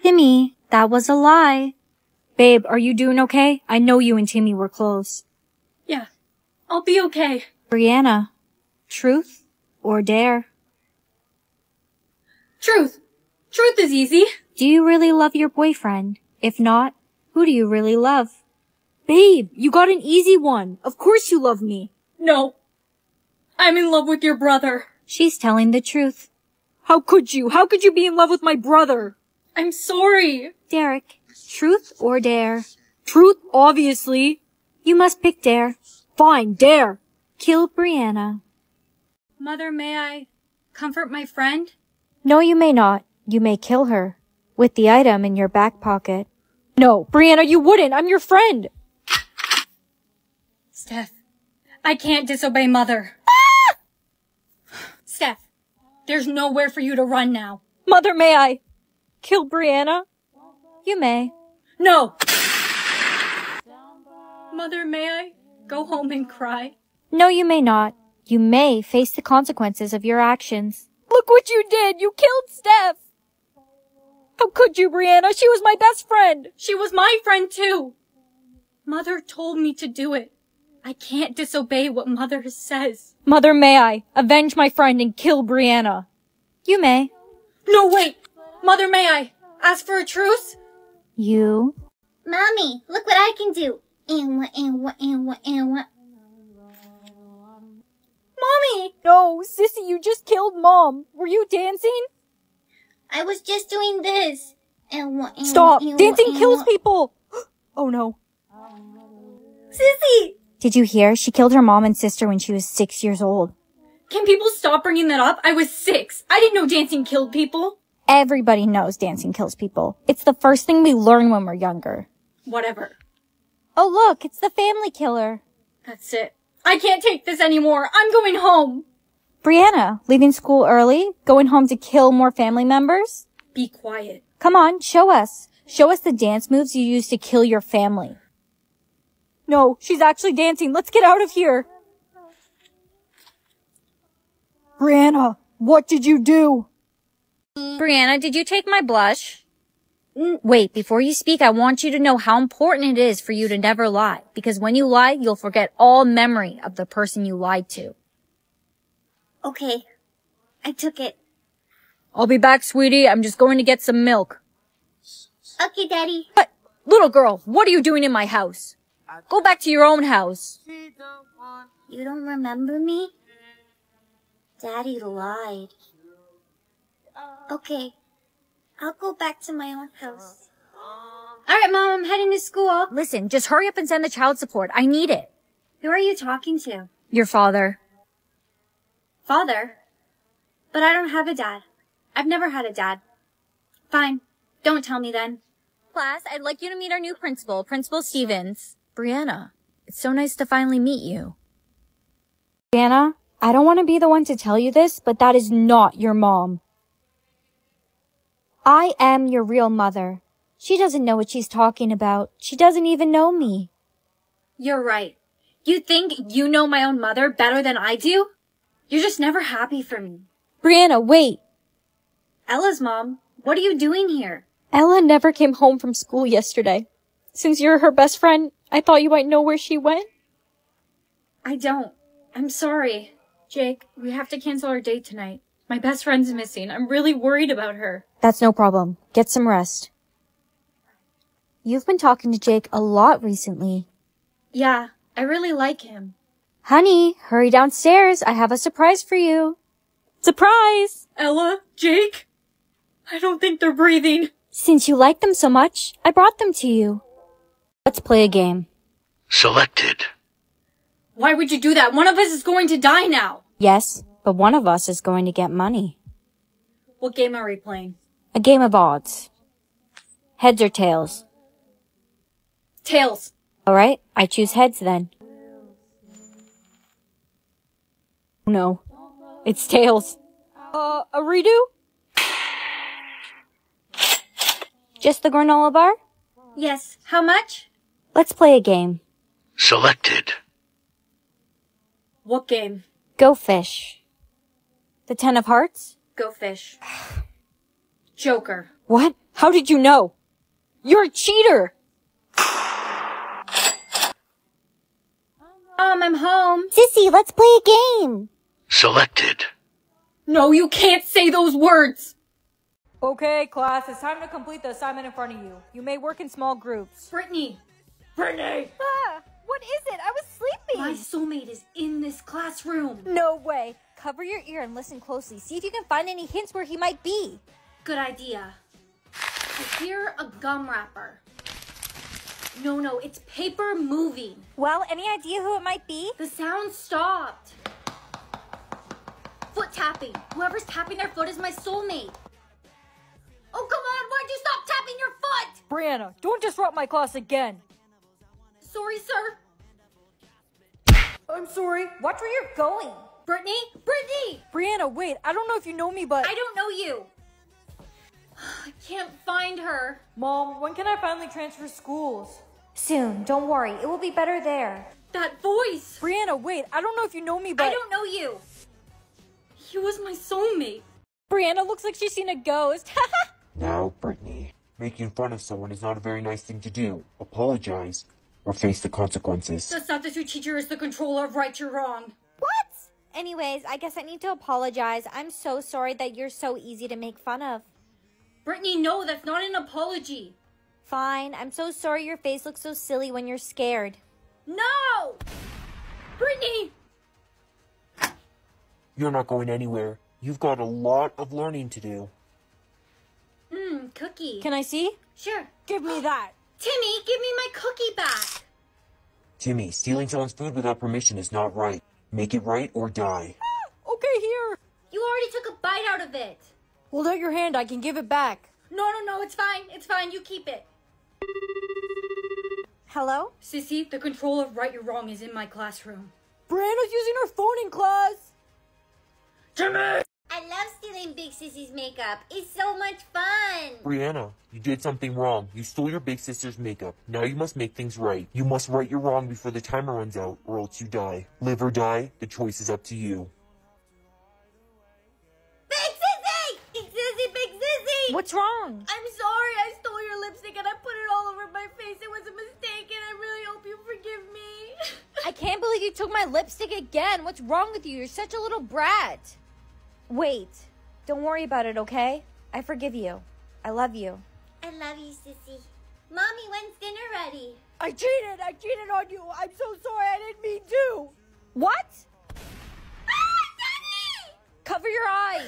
Timmy, that was a lie. Babe, are you doing okay? I know you and Timmy were close. Yeah, I'll be okay. Brianna, truth or dare? Truth. Truth is easy. Do you really love your boyfriend? If not, who do you really love? Babe, you got an easy one. Of course you love me. No, I'm in love with your brother. She's telling the truth. How could you? How could you be in love with my brother? I'm sorry. Derek, truth or dare? Truth, obviously. You must pick dare. Fine, dare. Kill Brianna. Mother, may I comfort my friend? No, you may not. You may kill her with the item in your back pocket. No, Brianna, you wouldn't. I'm your friend. Steph, I can't disobey Mother. Ah! Steph, there's nowhere for you to run now. Mother, may I? Kill Brianna? You may. No! Mother, may I go home and cry? No, you may not. You may face the consequences of your actions. Look what you did! You killed Steph! How could you, Brianna? She was my best friend! She was my friend, too! Mother told me to do it. I can't disobey what Mother says. Mother, may I avenge my friend and kill Brianna? You may. No, wait! Mother, may I ask for a truce? You? Mommy, look what I can do. And what? Mommy! No, sissy, you just killed Mom. Were you dancing? I was just doing this. Stop! Dancing kills people! Oh, no. Sissy! Did you hear? She killed her mom and sister when she was 6 years old. Can people stop bringing that up? I was 6. I didn't know dancing killed people. Everybody knows dancing kills people. It's the first thing we learn when we're younger. Whatever. Oh, look, it's the family killer. That's it. I can't take this anymore. I'm going home. Brianna, leaving school early? Going home to kill more family members? Be quiet. Come on, show us. Show us the dance moves you used to kill your family. No, she's actually dancing. Let's get out of here. Brianna, what did you do? Brianna, did you take my blush? Wait, before you speak, I want you to know how important it is for you to never lie. Because when you lie, you'll forget all memory of the person you lied to. Okay, I took it. I'll be back, sweetie. I'm just going to get some milk. Okay, Daddy. But, little girl, what are you doing in my house? Go back to your own house. You don't remember me? Daddy lied. Okay. I'll go back to my own house. Alright, Mom, I'm heading to school. Listen, just hurry up and send the child support. I need it. Who are you talking to? Your father. Father? But I don't have a dad. I've never had a dad. Fine. Don't tell me then. Class, I'd like you to meet our new principal, Principal Stevens. Brianna, it's so nice to finally meet you. Brianna, I don't want to be the one to tell you this, but that is not your mom. I am your real mother. She doesn't know what she's talking about. She doesn't even know me. You're right. You think you know my own mother better than I do? You're just never happy for me. Brianna, wait. Ella's mom, what are you doing here? Ella never came home from school yesterday. Since you're her best friend, I thought you might know where she went. I don't. I'm sorry. Jake, we have to cancel our date tonight. My best friend's missing. I'm really worried about her. That's no problem. Get some rest. You've been talking to Jake a lot recently. Yeah, I really like him. Honey, hurry downstairs. I have a surprise for you. Surprise! Ella, Jake, I don't think they're breathing. Since you like them so much, I brought them to you. Let's play a game. Selected. Why would you do that? One of us is going to die now. Yes, but one of us is going to get money. What game are we playing? A game of odds. Heads or tails? Tails. Alright, I choose heads then. No, it's tails. A redo? Just the granola bar? Yes. How much? Let's play a game. Selected. What game? Go fish. The 10 of hearts? Go fish. Joker. What? How did you know? You're a cheater! I'm home. Sissy, let's play a game. Selected. No, you can't say those words! Okay, class, it's time to complete the assignment in front of you. You may work in small groups. Brittany! Brittany! Ah! What is it? I was sleeping! My soulmate is in this classroom! No way! Cover your ear and listen closely. See if you can find any hints where he might be. Good idea. I hear a gum wrapper. No, it's paper moving. Well, any idea who it might be? The sound stopped. Foot tapping. Whoever's tapping their foot is my soulmate. Oh, come on! Why'd you stop tapping your foot? Brianna, don't disrupt my class again. Sorry, sir. I'm sorry. Watch where you're going. Brittany? Brittany! Brianna, wait. I don't know if you know me, but... I don't know you. I can't find her. Mom, when can I finally transfer schools? Soon. Don't worry. It will be better there. That voice! Brianna, wait. I don't know if you know me, but... I don't know you. He was my soulmate. Brianna looks like she's seen a ghost. Now, Brittany, making fun of someone is not a very nice thing to do. Apologize or face the consequences. The substitute teacher is the controller of right or wrong. What? Anyways, I guess I need to apologize. I'm so sorry that you're so easy to make fun of. Brittany, no, that's not an apology. Fine. I'm so sorry your face looks so silly when you're scared. No! Brittany! You're not going anywhere. You've got a lot of learning to do. Mmm, cookie. Can I see? Sure. Give me that. Timmy, give me my cookie back. Timmy, stealing someone's food without permission is not right. Make it right or die. Ah, okay, here. You already took a bite out of it. Hold out your hand. I can give it back. No, no, no. It's fine. It's fine. You keep it. Hello? Sissy, the control of right or wrong is in my classroom. Brianna's using her phone in class. Jimmy! I love stealing Big Sissy's makeup. It's so much fun. Brianna, you did something wrong. You stole your big sister's makeup. Now you must make things right. You must right your wrong before the timer runs out, or else you die. Live or die, the choice is up to you. Big Sissy! Big Sissy, Big Sissy! What's wrong? I'm sorry. I stole your lipstick and I put it all over my face. It was a mistake and I really hope you forgive me. I can't believe you took my lipstick again. What's wrong with you? You're such a little brat. Wait, don't worry about it, okay? I forgive you. I love you. I love you, Sissy. Mommy, when's dinner ready? I cheated on you. I'm so sorry, I didn't mean to. What? Ah, Daddy! Cover your eyes.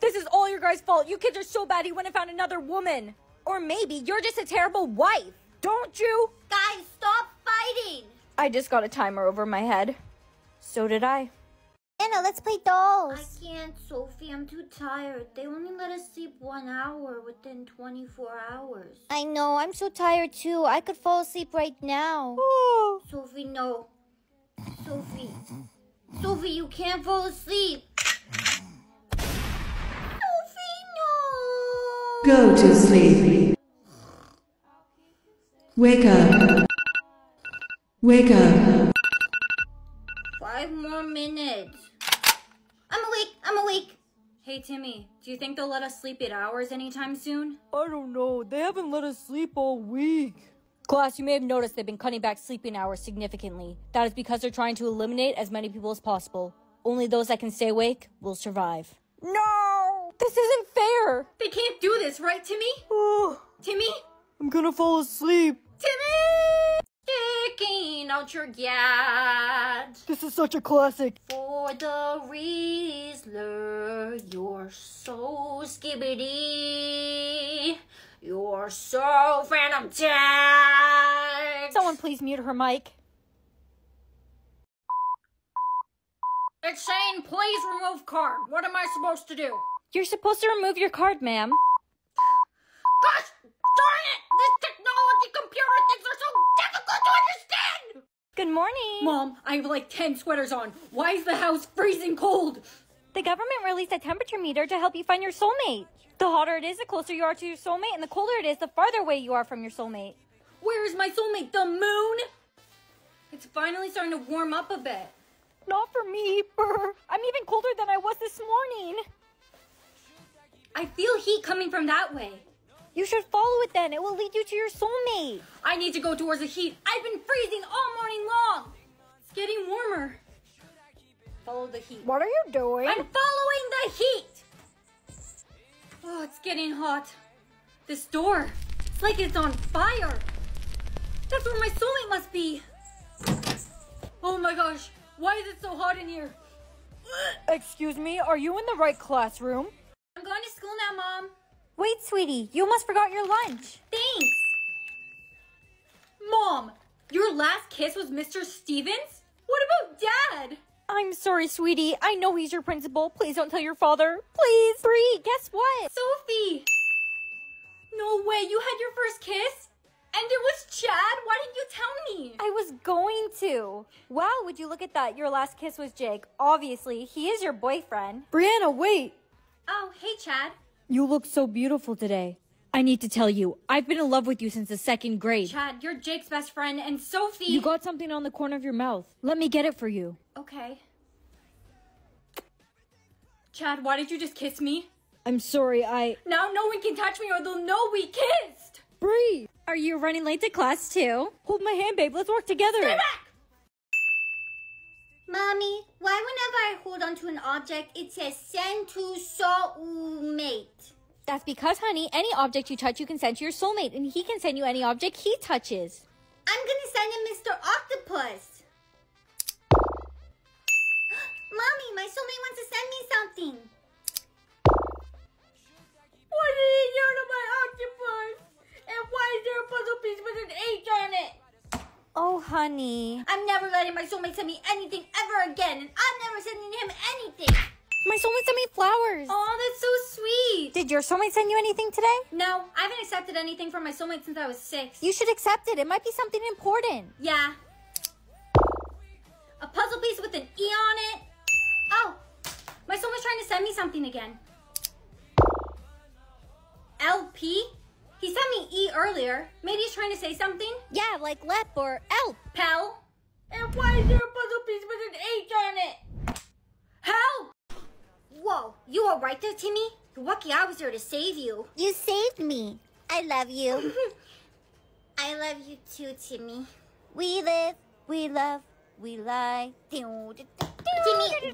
This is all your guys' fault. You kids are so bad he went and found another woman. Or maybe you're just a terrible wife. Don't you? Guys, stop fighting. I just got a timer over my head. So did I. Anna, let's play dolls. I can't, Sophie. I'm too tired. They only let us sleep 1 hour within 24 hours. I know. I'm so tired, too. I could fall asleep right now. Oh. Sophie, no. Sophie. Sophie, you can't fall asleep. Sophie, no. Go to sleep. Wake up. Wake up. 5 more minutes. I'm awake. I'm awake. Hey, Timmy, do you think they'll let us sleep 8 hours anytime soon? I don't know. They haven't let us sleep all week. Class, you may have noticed they've been cutting back sleeping hours significantly. That is because they're trying to eliminate as many people as possible. Only those that can stay awake will survive. No! This isn't fair! They can't do this, right, Timmy? Timmy? I'm gonna fall asleep. Timmy! Sticking out your gad. This is such a classic. For the Riesler, you're so skibbity. You're so phantom jacked. Someone please mute her mic. It's saying please remove card. What am I supposed to do? You're supposed to remove your card, ma'am. Gosh darn it! This technology computer things are so difficult to understand! Good morning. Mom, I have like 10 sweaters on. Why is the house freezing cold? The government released a temperature meter to help you find your soulmate. The hotter it is, the closer you are to your soulmate, and the colder it is, the farther away you are from your soulmate. Where is my soulmate? The moon? It's finally starting to warm up a bit. Not for me. I'm even colder than I was this morning. I feel heat coming from that way. You should follow it then. It will lead you to your soulmate. I need to go towards the heat. I've been freezing all morning long. It's getting warmer. Follow the heat. What are you doing? I'm following the heat. Oh, it's getting hot. This door. It's like it's on fire. That's where my soulmate must be. Oh my gosh. Why is it so hot in here? Excuse me, are you in the right classroom? I'm going to school now, Mom. Wait, sweetie, you almost forgot your lunch. Thanks. Mom, your last kiss was Mr. Stevens? What about Dad? I'm sorry, sweetie. I know he's your principal. Please don't tell your father. Please. Bree, guess what? Sophie. No way, you had your first kiss? And it was Chad? Why didn't you tell me? I was going to. Wow, would you look at that? Your last kiss was Jake. Obviously, he is your boyfriend. Brianna, wait. Oh, hey, Chad. You look so beautiful today. I need to tell you, I've been in love with you since the second grade. Chad, you're Jake's best friend, and Sophie... You got something on the corner of your mouth. Let me get it for you. Okay. Chad, why did you just kiss me? I'm sorry, I... Now no one can touch me or they'll know we kissed! Bree! Are you running late to class too? Hold my hand, babe. Let's work together. Stay back! Mommy, why whenever I hold onto an object, it says send to soulmate? That's because, honey, any object you touch, you can send to your soulmate, and he can send you any object he touches. I'm gonna send him Mr. Octopus. Mommy, my soulmate wants to send me something. What did he do to my octopus? And why is there a puzzle piece with an H on it? Oh, honey. I'm never letting my soulmate send me anything ever again, and I'm never sending him anything. My soulmate sent me flowers. Oh, that's so sweet. Did your soulmate send you anything today? No, I haven't accepted anything from my soulmate since I was 6. You should accept it. It might be something important. Yeah. A puzzle piece with an E on it. Oh, my soulmate's trying to send me something again. LP? He sent me E earlier. Maybe he's trying to say something? Yeah, like lep or elp. Pal? And why is there a puzzle piece with an H on it? Help! Whoa, you all right there, Timmy? You're lucky I was there to save you. You saved me. I love you. I love you too, Timmy. We live, we love, we lie. Timmy,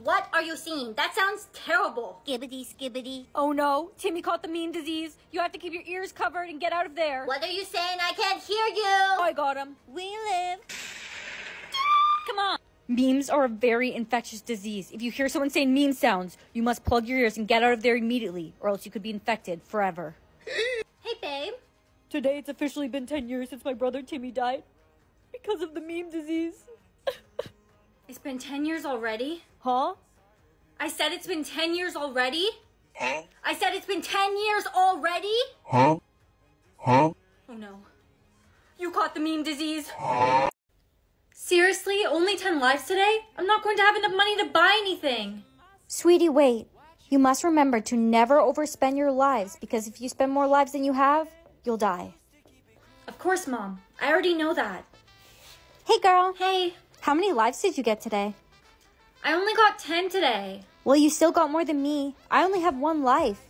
what are you singing? That sounds terrible. Skibbity, skibbity. Oh no, Timmy caught the mean disease. You have to keep your ears covered and get out of there. What are you saying? I can't hear you. I got him. We live. Come on. Memes are a very infectious disease. If you hear someone saying mean sounds, you must plug your ears and get out of there immediately, or else you could be infected forever. Hey, babe. Today it's officially been 10 years since my brother Timmy died because of the meme disease. It's been 10 years already? Huh? I said it's been 10 years already? Huh? I said it's been 10 years already? Huh? Huh? Oh no. You caught the meme disease. Huh? Seriously? Only 10 lives today? I'm not going to have enough money to buy anything. Sweetie, wait. You must remember to never overspend your lives, because if you spend more lives than you have, you'll die. Of course, Mom. I already know that. Hey, girl. Hey. How many lives did you get today? I only got 10 today. Well, you still got more than me. I only have 1 life.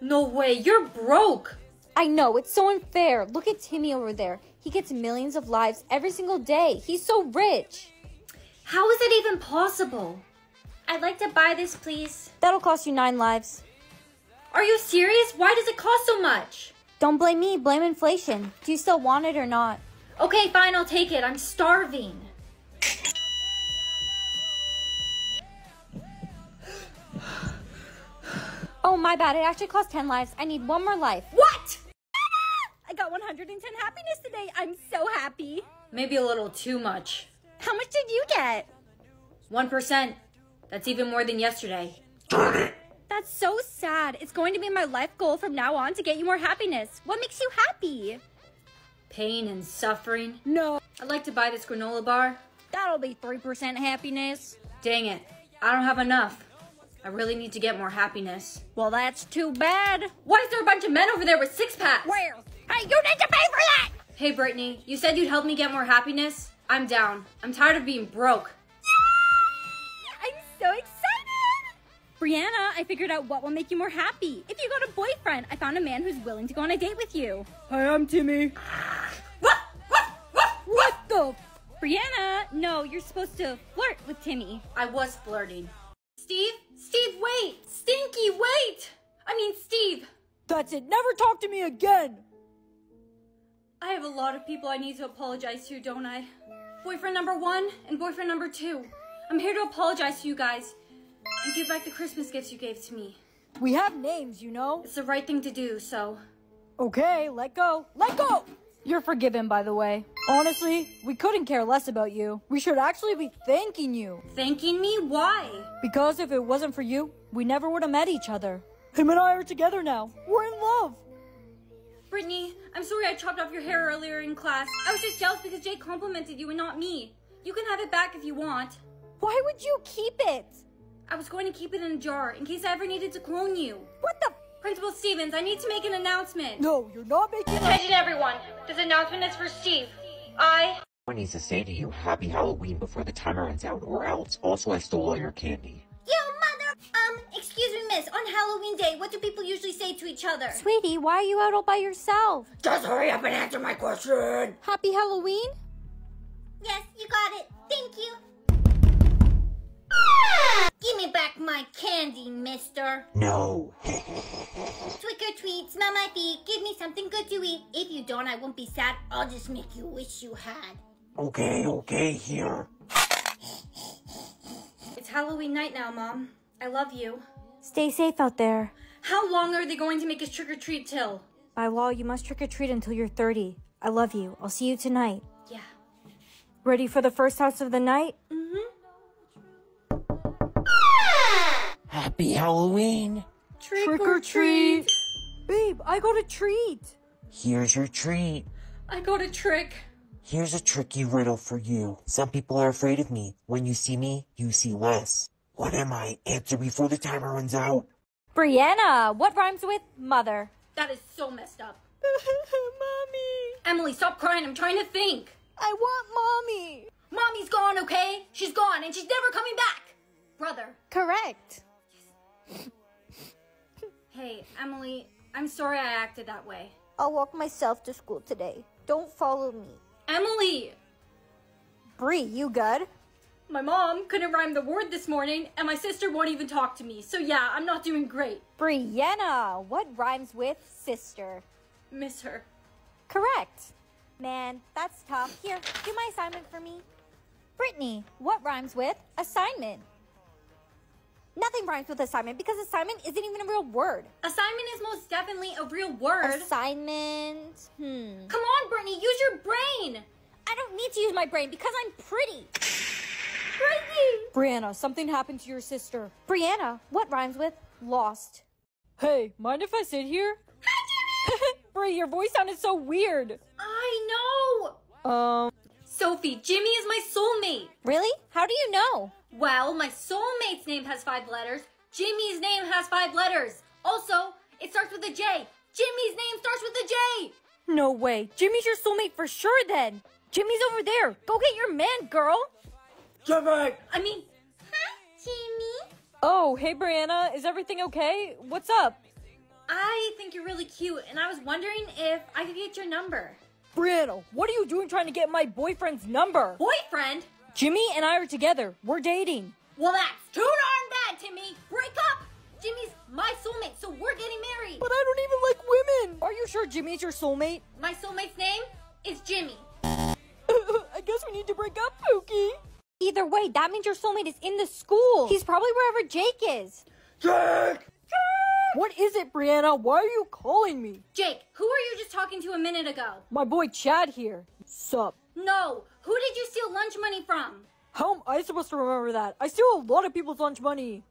No way, you're broke. I know, it's so unfair. Look at Timmy over there. He gets millions of lives every single day. He's so rich. How is that even possible? I'd like to buy this, please. That'll cost you 9 lives. Are you serious? Why does it cost so much? Don't blame me, blame inflation. Do you still want it or not? Okay, fine, I'll take it. I'm starving. Oh, my bad. It actually cost 10 lives. I need 1 more life. What? I got 110 happiness today. I'm so happy. Maybe a little too much. How much did you get? 1%. That's even more than yesterday. Darn it. That's so sad. It's going to be my life goal from now on to get you more happiness. What makes you happy? Pain and suffering. No. I'd like to buy this granola bar. That'll be 3% happiness. Dang it. I don't have enough. I really need to get more happiness. Well, that's too bad. Why is there a bunch of men over there with 6-packs? Where? Hey, you need to pay for that! Hey, Brittany, you said you'd help me get more happiness? I'm down. I'm tired of being broke. Yay! I'm so excited! Brianna, I figured out what will make you more happy. If you got a boyfriend, I found a man who's willing to go on a date with you. Hi, I'm Timmy. What the? Brianna, no, you're supposed to flirt with Timmy. I was flirting. Steve? Steve, wait! Stinky, wait! I mean, Steve! That's it. Never talk to me again! I have a lot of people I need to apologize to, don't I? Boyfriend number 1 and boyfriend number 2. I'm here to apologize to you guys and give back the Christmas gifts you gave to me. We have names, you know. It's the right thing to do, so... Okay, let go. Let go! You're forgiven, by the way. Honestly, we couldn't care less about you. We should actually be thanking you. Thanking me? Why? Because if it wasn't for you, we never would have met each other. Him and I are together now. We're in love. Brittany, I'm sorry I chopped off your hair earlier in class. I was just jealous because Jake complimented you and not me. You can have it back if you want. Why would you keep it? I was going to keep it in a jar in case I ever needed to clone you. What the? Principal Principal Stevens, I need to make an announcement. No, you're not making an announcement. Attention everyone, this announcement is for Steve. I need to say to you, Happy Halloween before the timer runs out, or else. Also, I stole all your candy. Yo, mother! Excuse me, miss. On Halloween day, what do people usually say to each other? Sweetie, why are you out all by yourself? Just hurry up and answer my question! Happy Halloween? Yes, you got it. Thank you. Give me back my candy, mister. No. Trick or treat, smell my feet, give me something good to eat. If you don't, I won't be sad. I'll just make you wish you had. Okay, okay, here. It's Halloween night now, Mom. I love you. Stay safe out there. How long are they going to make us trick or treat till? By law, you must trick or treat until you're 30. I love you. I'll see you tonight. Yeah. Ready for the first house of the night? Mm-hmm. Happy Halloween! Trick or treat! Babe, I got a treat! Here's your treat. I got a trick. Here's a tricky riddle for you. Some people are afraid of me. When you see me, you see less. What am I? Answer before the timer runs out. Brianna, what rhymes with mother? That is so messed up. Mommy! Emily, stop crying. I'm trying to think. I want Mommy. Mommy's gone, okay? She's gone, and she's never coming back. Brother. Correct. Hey, Emily, I'm sorry I acted that way. I'll walk myself to school today. Don't follow me. Emily! Bree, you good? My mom couldn't rhyme the word this morning, and my sister won't even talk to me. So yeah, I'm not doing great. Brianna, what rhymes with sister? Miss her. Correct. Man, that's tough. Here, do my assignment for me. Brittany, what rhymes with assignment? Nothing rhymes with assignment because assignment isn't even a real word. Assignment is most definitely a real word. Assignment. Come on, Brittany, use your brain. I don't need to use my brain because I'm pretty. Brittany! Brianna, something happened to your sister. Brianna, what rhymes with lost? Hey, mind if I sit here? Hi, Jimmy! Bri, your voice sounded so weird. I know. Sophie, Jimmy is my soulmate. Really? How do you know? Well, my soulmate's name has 5 letters. Jimmy's name has 5 letters. Also, it starts with a J. Jimmy's name starts with a J. No way. Jimmy's your soulmate for sure then. Jimmy's over there. Go get your man, girl. Jimmy! Hi, Jimmy. Oh, hey, Brianna. Is everything okay? What's up? I think you're really cute, and I was wondering if I could get your number. Brianna, what are you doing trying to get my boyfriend's number? Boyfriend? Jimmy and I are together. We're dating. Well, that's too darn bad, Timmy. Break up. Jimmy's my soulmate, so we're getting married. But I don't even like women. Are you sure Jimmy's your soulmate? My soulmate's name is Jimmy. I guess we need to break up, Pookie. Either way, that means your soulmate is in the school. He's probably wherever Jake is. Jake! What is it, Brianna? Why are you calling me? Jake, who were you just talking to a minute ago? My boy Chad here. Sup? No, who did you steal lunch money from? How am I supposed to remember that? I steal a lot of people's lunch money.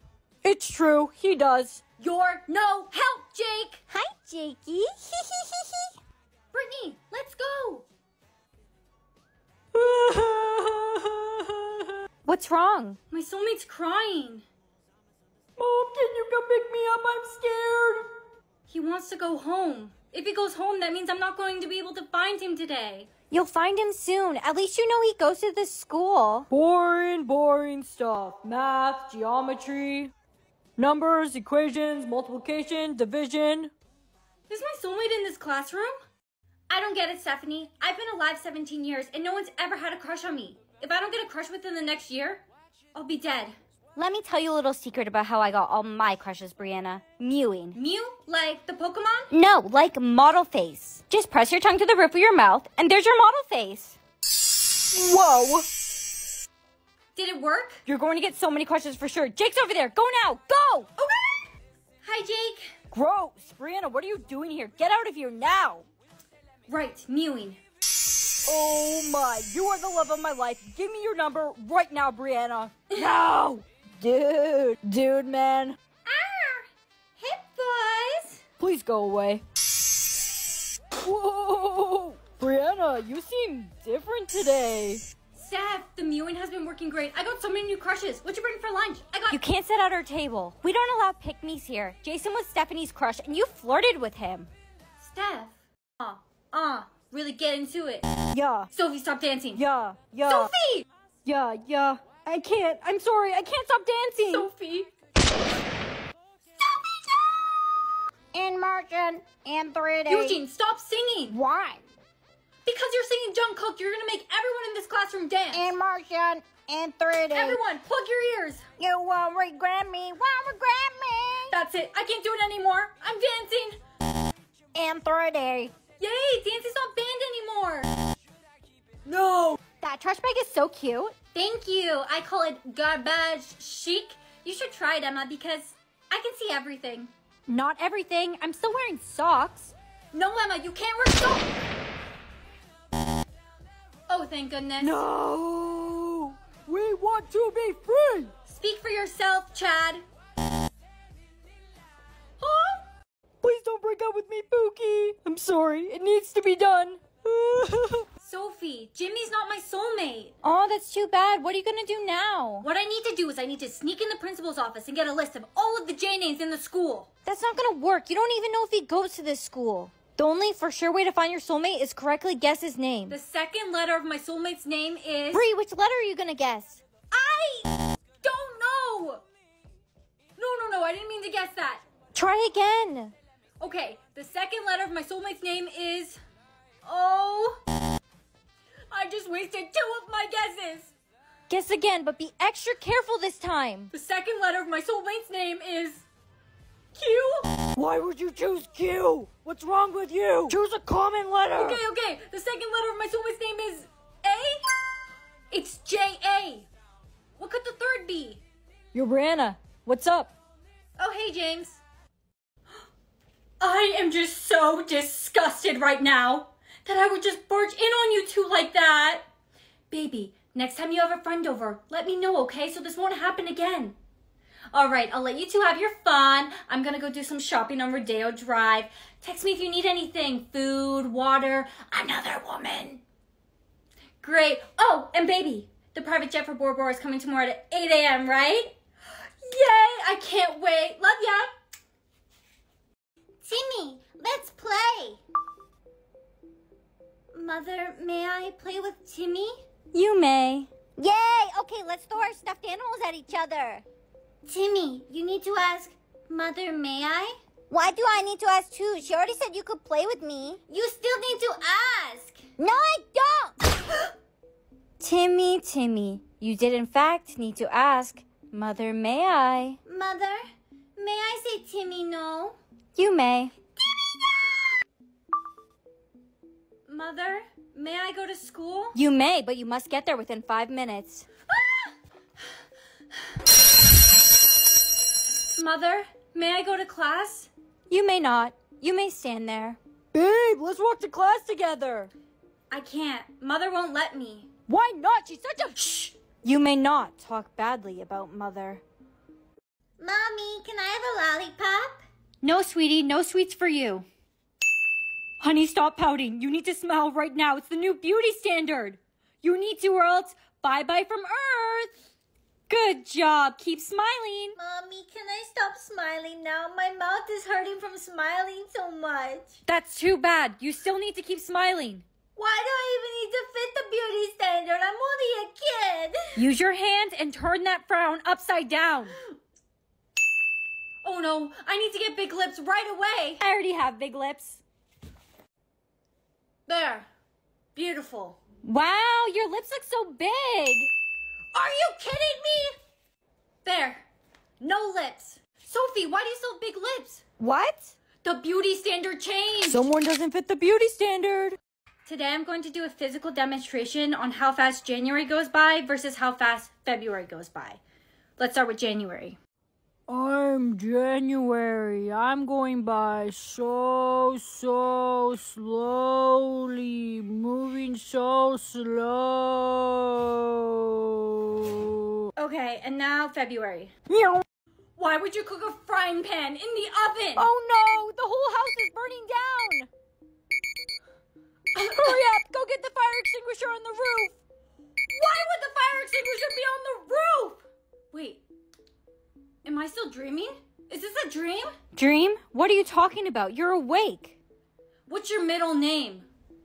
It's true, he does. You're no help, Jake. Hi, Jakey. Brittany, let's go. What's wrong? My soulmate's crying. Mom, can you come pick me up? I'm scared. He wants to go home. If he goes home, that means I'm not going to be able to find him today. You'll find him soon. At least you know he goes to this school. Boring, boring stuff. Math, geometry, numbers, equations, multiplication, division. Is my soulmate in this classroom? I don't get it, Stephanie. I've been alive 17 years and no one's ever had a crush on me. If I don't get a crush within the next year, I'll be dead. Let me tell you a little secret about how I got all my crushes, Brianna. Mewing. Mew? Like the Pokemon? No, like model face. Just press your tongue to the roof of your mouth, and there's your model face. Whoa. Did it work? You're going to get so many crushes for sure. Jake's over there. Go now. Go. Okay. Hi, Jake. Gross. Brianna, what are you doing here? Get out of here now. Right. Mewing. Oh my. You are the love of my life. Give me your number right now, Brianna. No. Dude, man. Hey, boys. Please go away. Whoa, Brianna, you seem different today. Steph, the mewing has been working great. I got so many new crushes. What you bring for lunch? You can't sit at our table. We don't allow pick-me's here. Jason was Stephanie's crush, and you flirted with him. Steph. Really get into it. Yeah. Sophie, stop dancing. Yeah, yeah. Sophie! Yeah, yeah. I can't. I'm sorry. I can't stop dancing. Sophie. In margin, in 3 days. Eugene, stop singing. Why? Because you're singing Jungkook, you're going to make everyone in this classroom dance. In margin, in 3 days. Everyone, plug your ears. You won't regret me, won't regret me. That's it. I can't do it anymore. I'm dancing. In 3 days. Yay, dancing's not banned anymore. No. That trash bag is so cute. Thank you. I call it garbage chic. You should try it, Emma, because I can see everything. Not everything. I'm still wearing socks. No, Emma, you can't wear socks. Oh, thank goodness. No! We want to be free! Speak for yourself, Chad. Huh? Please don't break up with me, Pookie. I'm sorry. It needs to be done. Sophie, Jimmy's not my soulmate. Oh, that's too bad. What are you going to do now? What I need to do is I need to sneak in the principal's office and get a list of all of the J names in the school. That's not going to work. You don't even know if he goes to this school. The only for sure way to find your soulmate is correctly guess his name. The second letter of my soulmate's name is... Bree, which letter are you going to guess? I don't know. No, I didn't mean to guess that. Try again. Okay, the second letter of my soulmate's name is... Oh, I just wasted two of my guesses. Guess again, but be extra careful this time. The second letter of my soulmate's name is Q. Why would you choose Q? What's wrong with you? Choose a common letter. Okay. The second letter of my soulmate's name is A. It's J-A. What could the third be? You're Brianna. What's up? Oh, hey, James. I am just so disgusted right now. That I would just barge in on you two like that. Baby, next time you have a friend over, let me know, okay? So this won't happen again. All right, I'll let you two have your fun. I'm going to go do some shopping on Rodeo Drive. Text me if you need anything. Food, water, another woman. Great. Oh, and baby, the private jet for Bora Bora is coming tomorrow at 8 a.m., right? Yay, I can't wait. Love ya. Timmy, let's play. Mother, may I play with Timmy? You may. Yay! Okay, let's throw our stuffed animals at each other. Timmy, you need to ask, Mother, may I? Why do I need to ask too? She already said you could play with me. You still need to ask. No, I don't! Timmy, you did in fact need to ask, Mother, may I? Mother, may I say Timmy no? You may. Mother, may I go to school? You may, but you must get there within 5 minutes. Ah! Mother, may I go to class? You may not. You may stand there. Babe, let's walk to class together. I can't. Mother won't let me. Why not? She's such a... Shh! You may not talk badly about Mother. Mommy, can I have a lollipop? No, sweetie. No sweets for you. Honey, stop pouting. You need to smile right now. It's the new beauty standard. You need to, or else bye-bye from Earth. Good job. Keep smiling. Mommy, can I stop smiling now? My mouth is hurting from smiling so much. That's too bad. You still need to keep smiling. Why do I even need to fit the beauty standard? I'm only a kid. Use your hands and turn that frown upside down. Oh, no. I need to get big lips right away. I already have big lips. There. Beautiful. Wow, your lips look so big. Are you kidding me? There. No lips. Sophie, why do you still have big lips? What? The beauty standard changed. Someone doesn't fit the beauty standard. Today I'm going to do a physical demonstration on how fast January goes by versus how fast February goes by. Let's start with January. I'm January. I'm going by so slowly, moving so slow. Okay, and now February. Meow. Why would you cook a frying pan in the oven? Oh no, the whole house is burning down. Hurry up, go get the fire extinguisher on the roof. Why I still dreaming? Is this a dream? Dream? What are you talking about? You're awake. What's your middle name?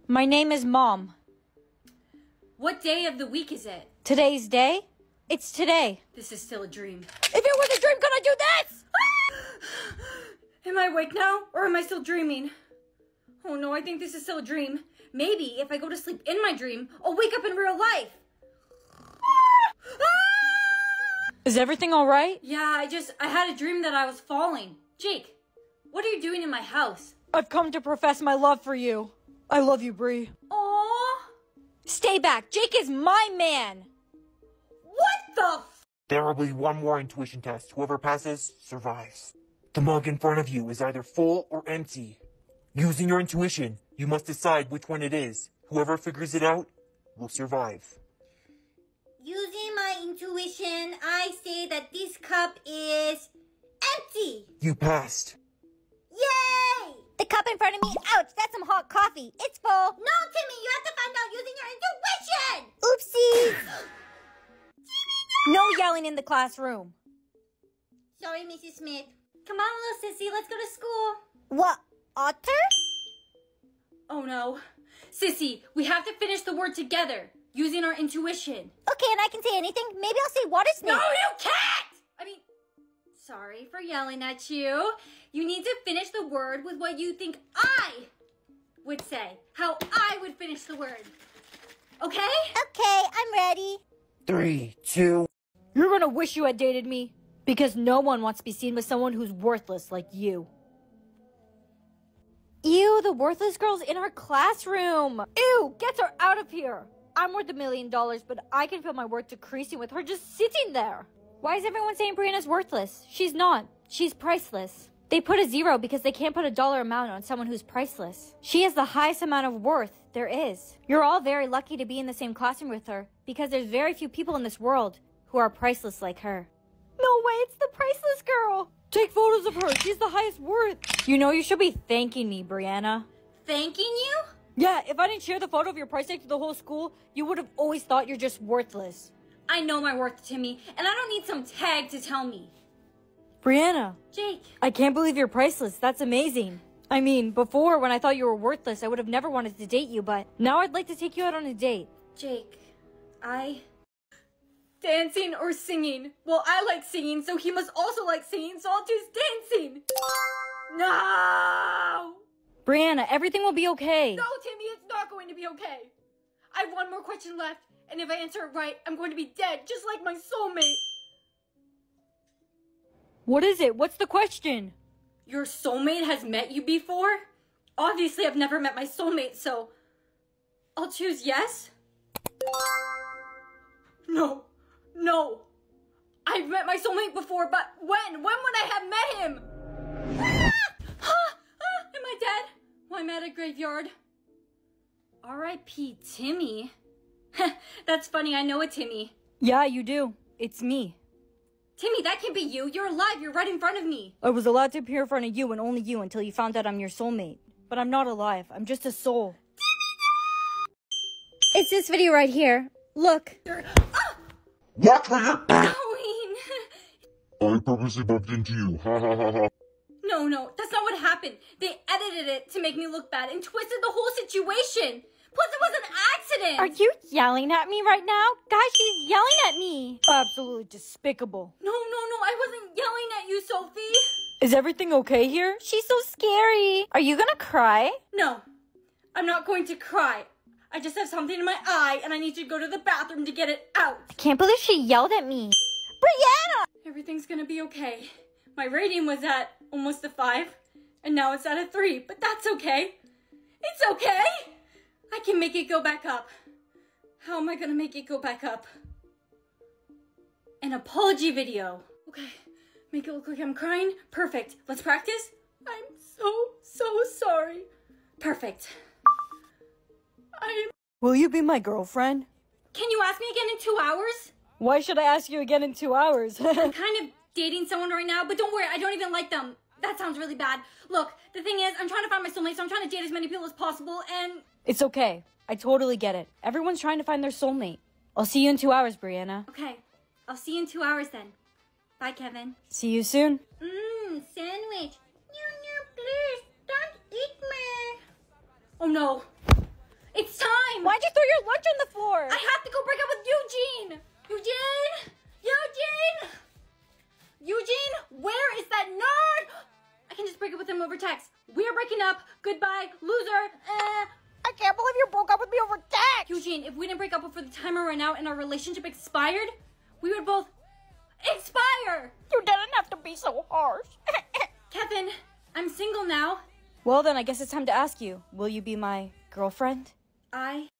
My name is Mom. What day of the week is it? Today's day? It's today. This is still a dream. If it was a dream, could I do this? Am I awake now, or am I still dreaming? Oh no, I think this is still a dream. Maybe if I go to sleep in my dream, I'll wake up in real life. Is everything all right? Yeah, I had a dream that I was falling. Jake, what are you doing in my house? I've come to profess my love for you. I love you, Bree. Aww. Stay back. Jake is my man. What the f- There will be one more intuition test. Whoever passes survives. The mug in front of you is either full or empty. Using your intuition, you must decide which one it is. Whoever figures it out will survive. Using my intuition, I say that this cup is empty. You passed. Yay! The cup in front of me, ouch, that's some hot coffee. It's full. No, Timmy, you have to find out using your intuition. Oopsies. Timmy, no! No yelling in the classroom. Sorry, Mrs. Smith. Come on, little sissy, let's go to school. What? Otter? Oh no. Sissy, we have to finish the word together, using our intuition. Okay, and I can say anything. Maybe I'll say water snake. No, you can't! I mean, sorry for yelling at you. You need to finish the word with what you think I would say. How I would finish the word. Okay? Okay, I'm ready. 3, 2... You're gonna wish you had dated me, because no one wants to be seen with someone who's worthless like you. Ew, the worthless girl's in our classroom. Ew, get her out of here. I'm worth $1 million, but I can feel my worth decreasing with her just sitting there. Why is everyone saying Brianna's worthless? She's not. She's priceless. They put a zero because they can't put a dollar amount on someone who's priceless. She has the highest amount of worth there is. You're all very lucky to be in the same classroom with her because there's very few people in this world who are priceless like her. No way, it's the priceless girl. Take photos of her. She's the highest worth. You know, you should be thanking me, Brianna. Thanking you? Yeah, if I didn't share the photo of your price tag to the whole school, you would have always thought you're just worthless. I know my worth, Timmy, and I don't need some tag to tell me. Brianna. Jake. I can't believe you're priceless. That's amazing. I mean, before, when I thought you were worthless, I would have never wanted to date you, but now I'd like to take you out on a date. Jake, dancing or singing? Well, I like singing, so he must also like singing, so I'll choose dancing. No! Brianna, everything will be okay. No, Timmy, it's not going to be okay. I have one more question left, and if I answer it right, I'm going to be dead, just like my soulmate. What is it? What's the question? Your soulmate has met you before? Obviously, I've never met my soulmate, so I'll choose yes. No. No, I've met my soulmate before, but when? When would I have met him? Ah! Ah! Ah! Am I dead? Well, I'm at a graveyard. R.I.P. Timmy? That's funny, I know a Timmy. Yeah, you do. It's me. Timmy, that can't be you. You're alive. You're right in front of me. I was allowed to appear in front of you and only you until you found out I'm your soulmate. But I'm not alive. I'm just a soul. Timmy, no! It's this video right here. Look. What were you doing? I purposely bumped into you. Ha ha ha ha. No, no, that's not what happened. They edited it to make me look bad and twisted the whole situation. Plus, it was an accident. Are you yelling at me right now? Guys, she's yelling at me. Absolutely despicable. No, no, no, I wasn't yelling at you, Sophie. Is everything okay here? She's so scary. Are you gonna cry? No, I'm not going to cry. I just have something in my eye, and I need to go to the bathroom to get it out. I can't believe she yelled at me. Brianna! Everything's gonna be okay. My rating was at almost a 5, and now it's at a 3, but that's okay. It's okay. I can make it go back up. How am I gonna make it go back up? An apology video. Okay, make it look like I'm crying. Perfect. Let's practice. I'm so sorry. Perfect. Will you be my girlfriend? Can you ask me again in 2 hours? Why should I ask you again in 2 hours? I'm kind of dating someone right now, but don't worry, I don't even like them. That sounds really bad. Look, the thing is, I'm trying to find my soulmate, so I'm trying to date as many people as possible, and... It's okay. I totally get it. Everyone's trying to find their soulmate. I'll see you in 2 hours, Brianna. Okay. I'll see you in 2 hours, then. Bye, Kevin. See you soon. Mmm, sandwich. No, please, don't eat me. Oh, no. It's time. Why'd you throw your lunch on the floor? I have to go break up with Eugene. Eugene? Eugene? Eugene, where is that nerd? I can just break up with him over text. We're breaking up. Goodbye, loser. I can't believe you broke up with me over text. Eugene, if we didn't break up before the timer ran out and our relationship expired, we would both expire. You didn't have to be so harsh. Kevin, I'm single now. Well, then I guess it's time to ask you. Will you be my girlfriend? I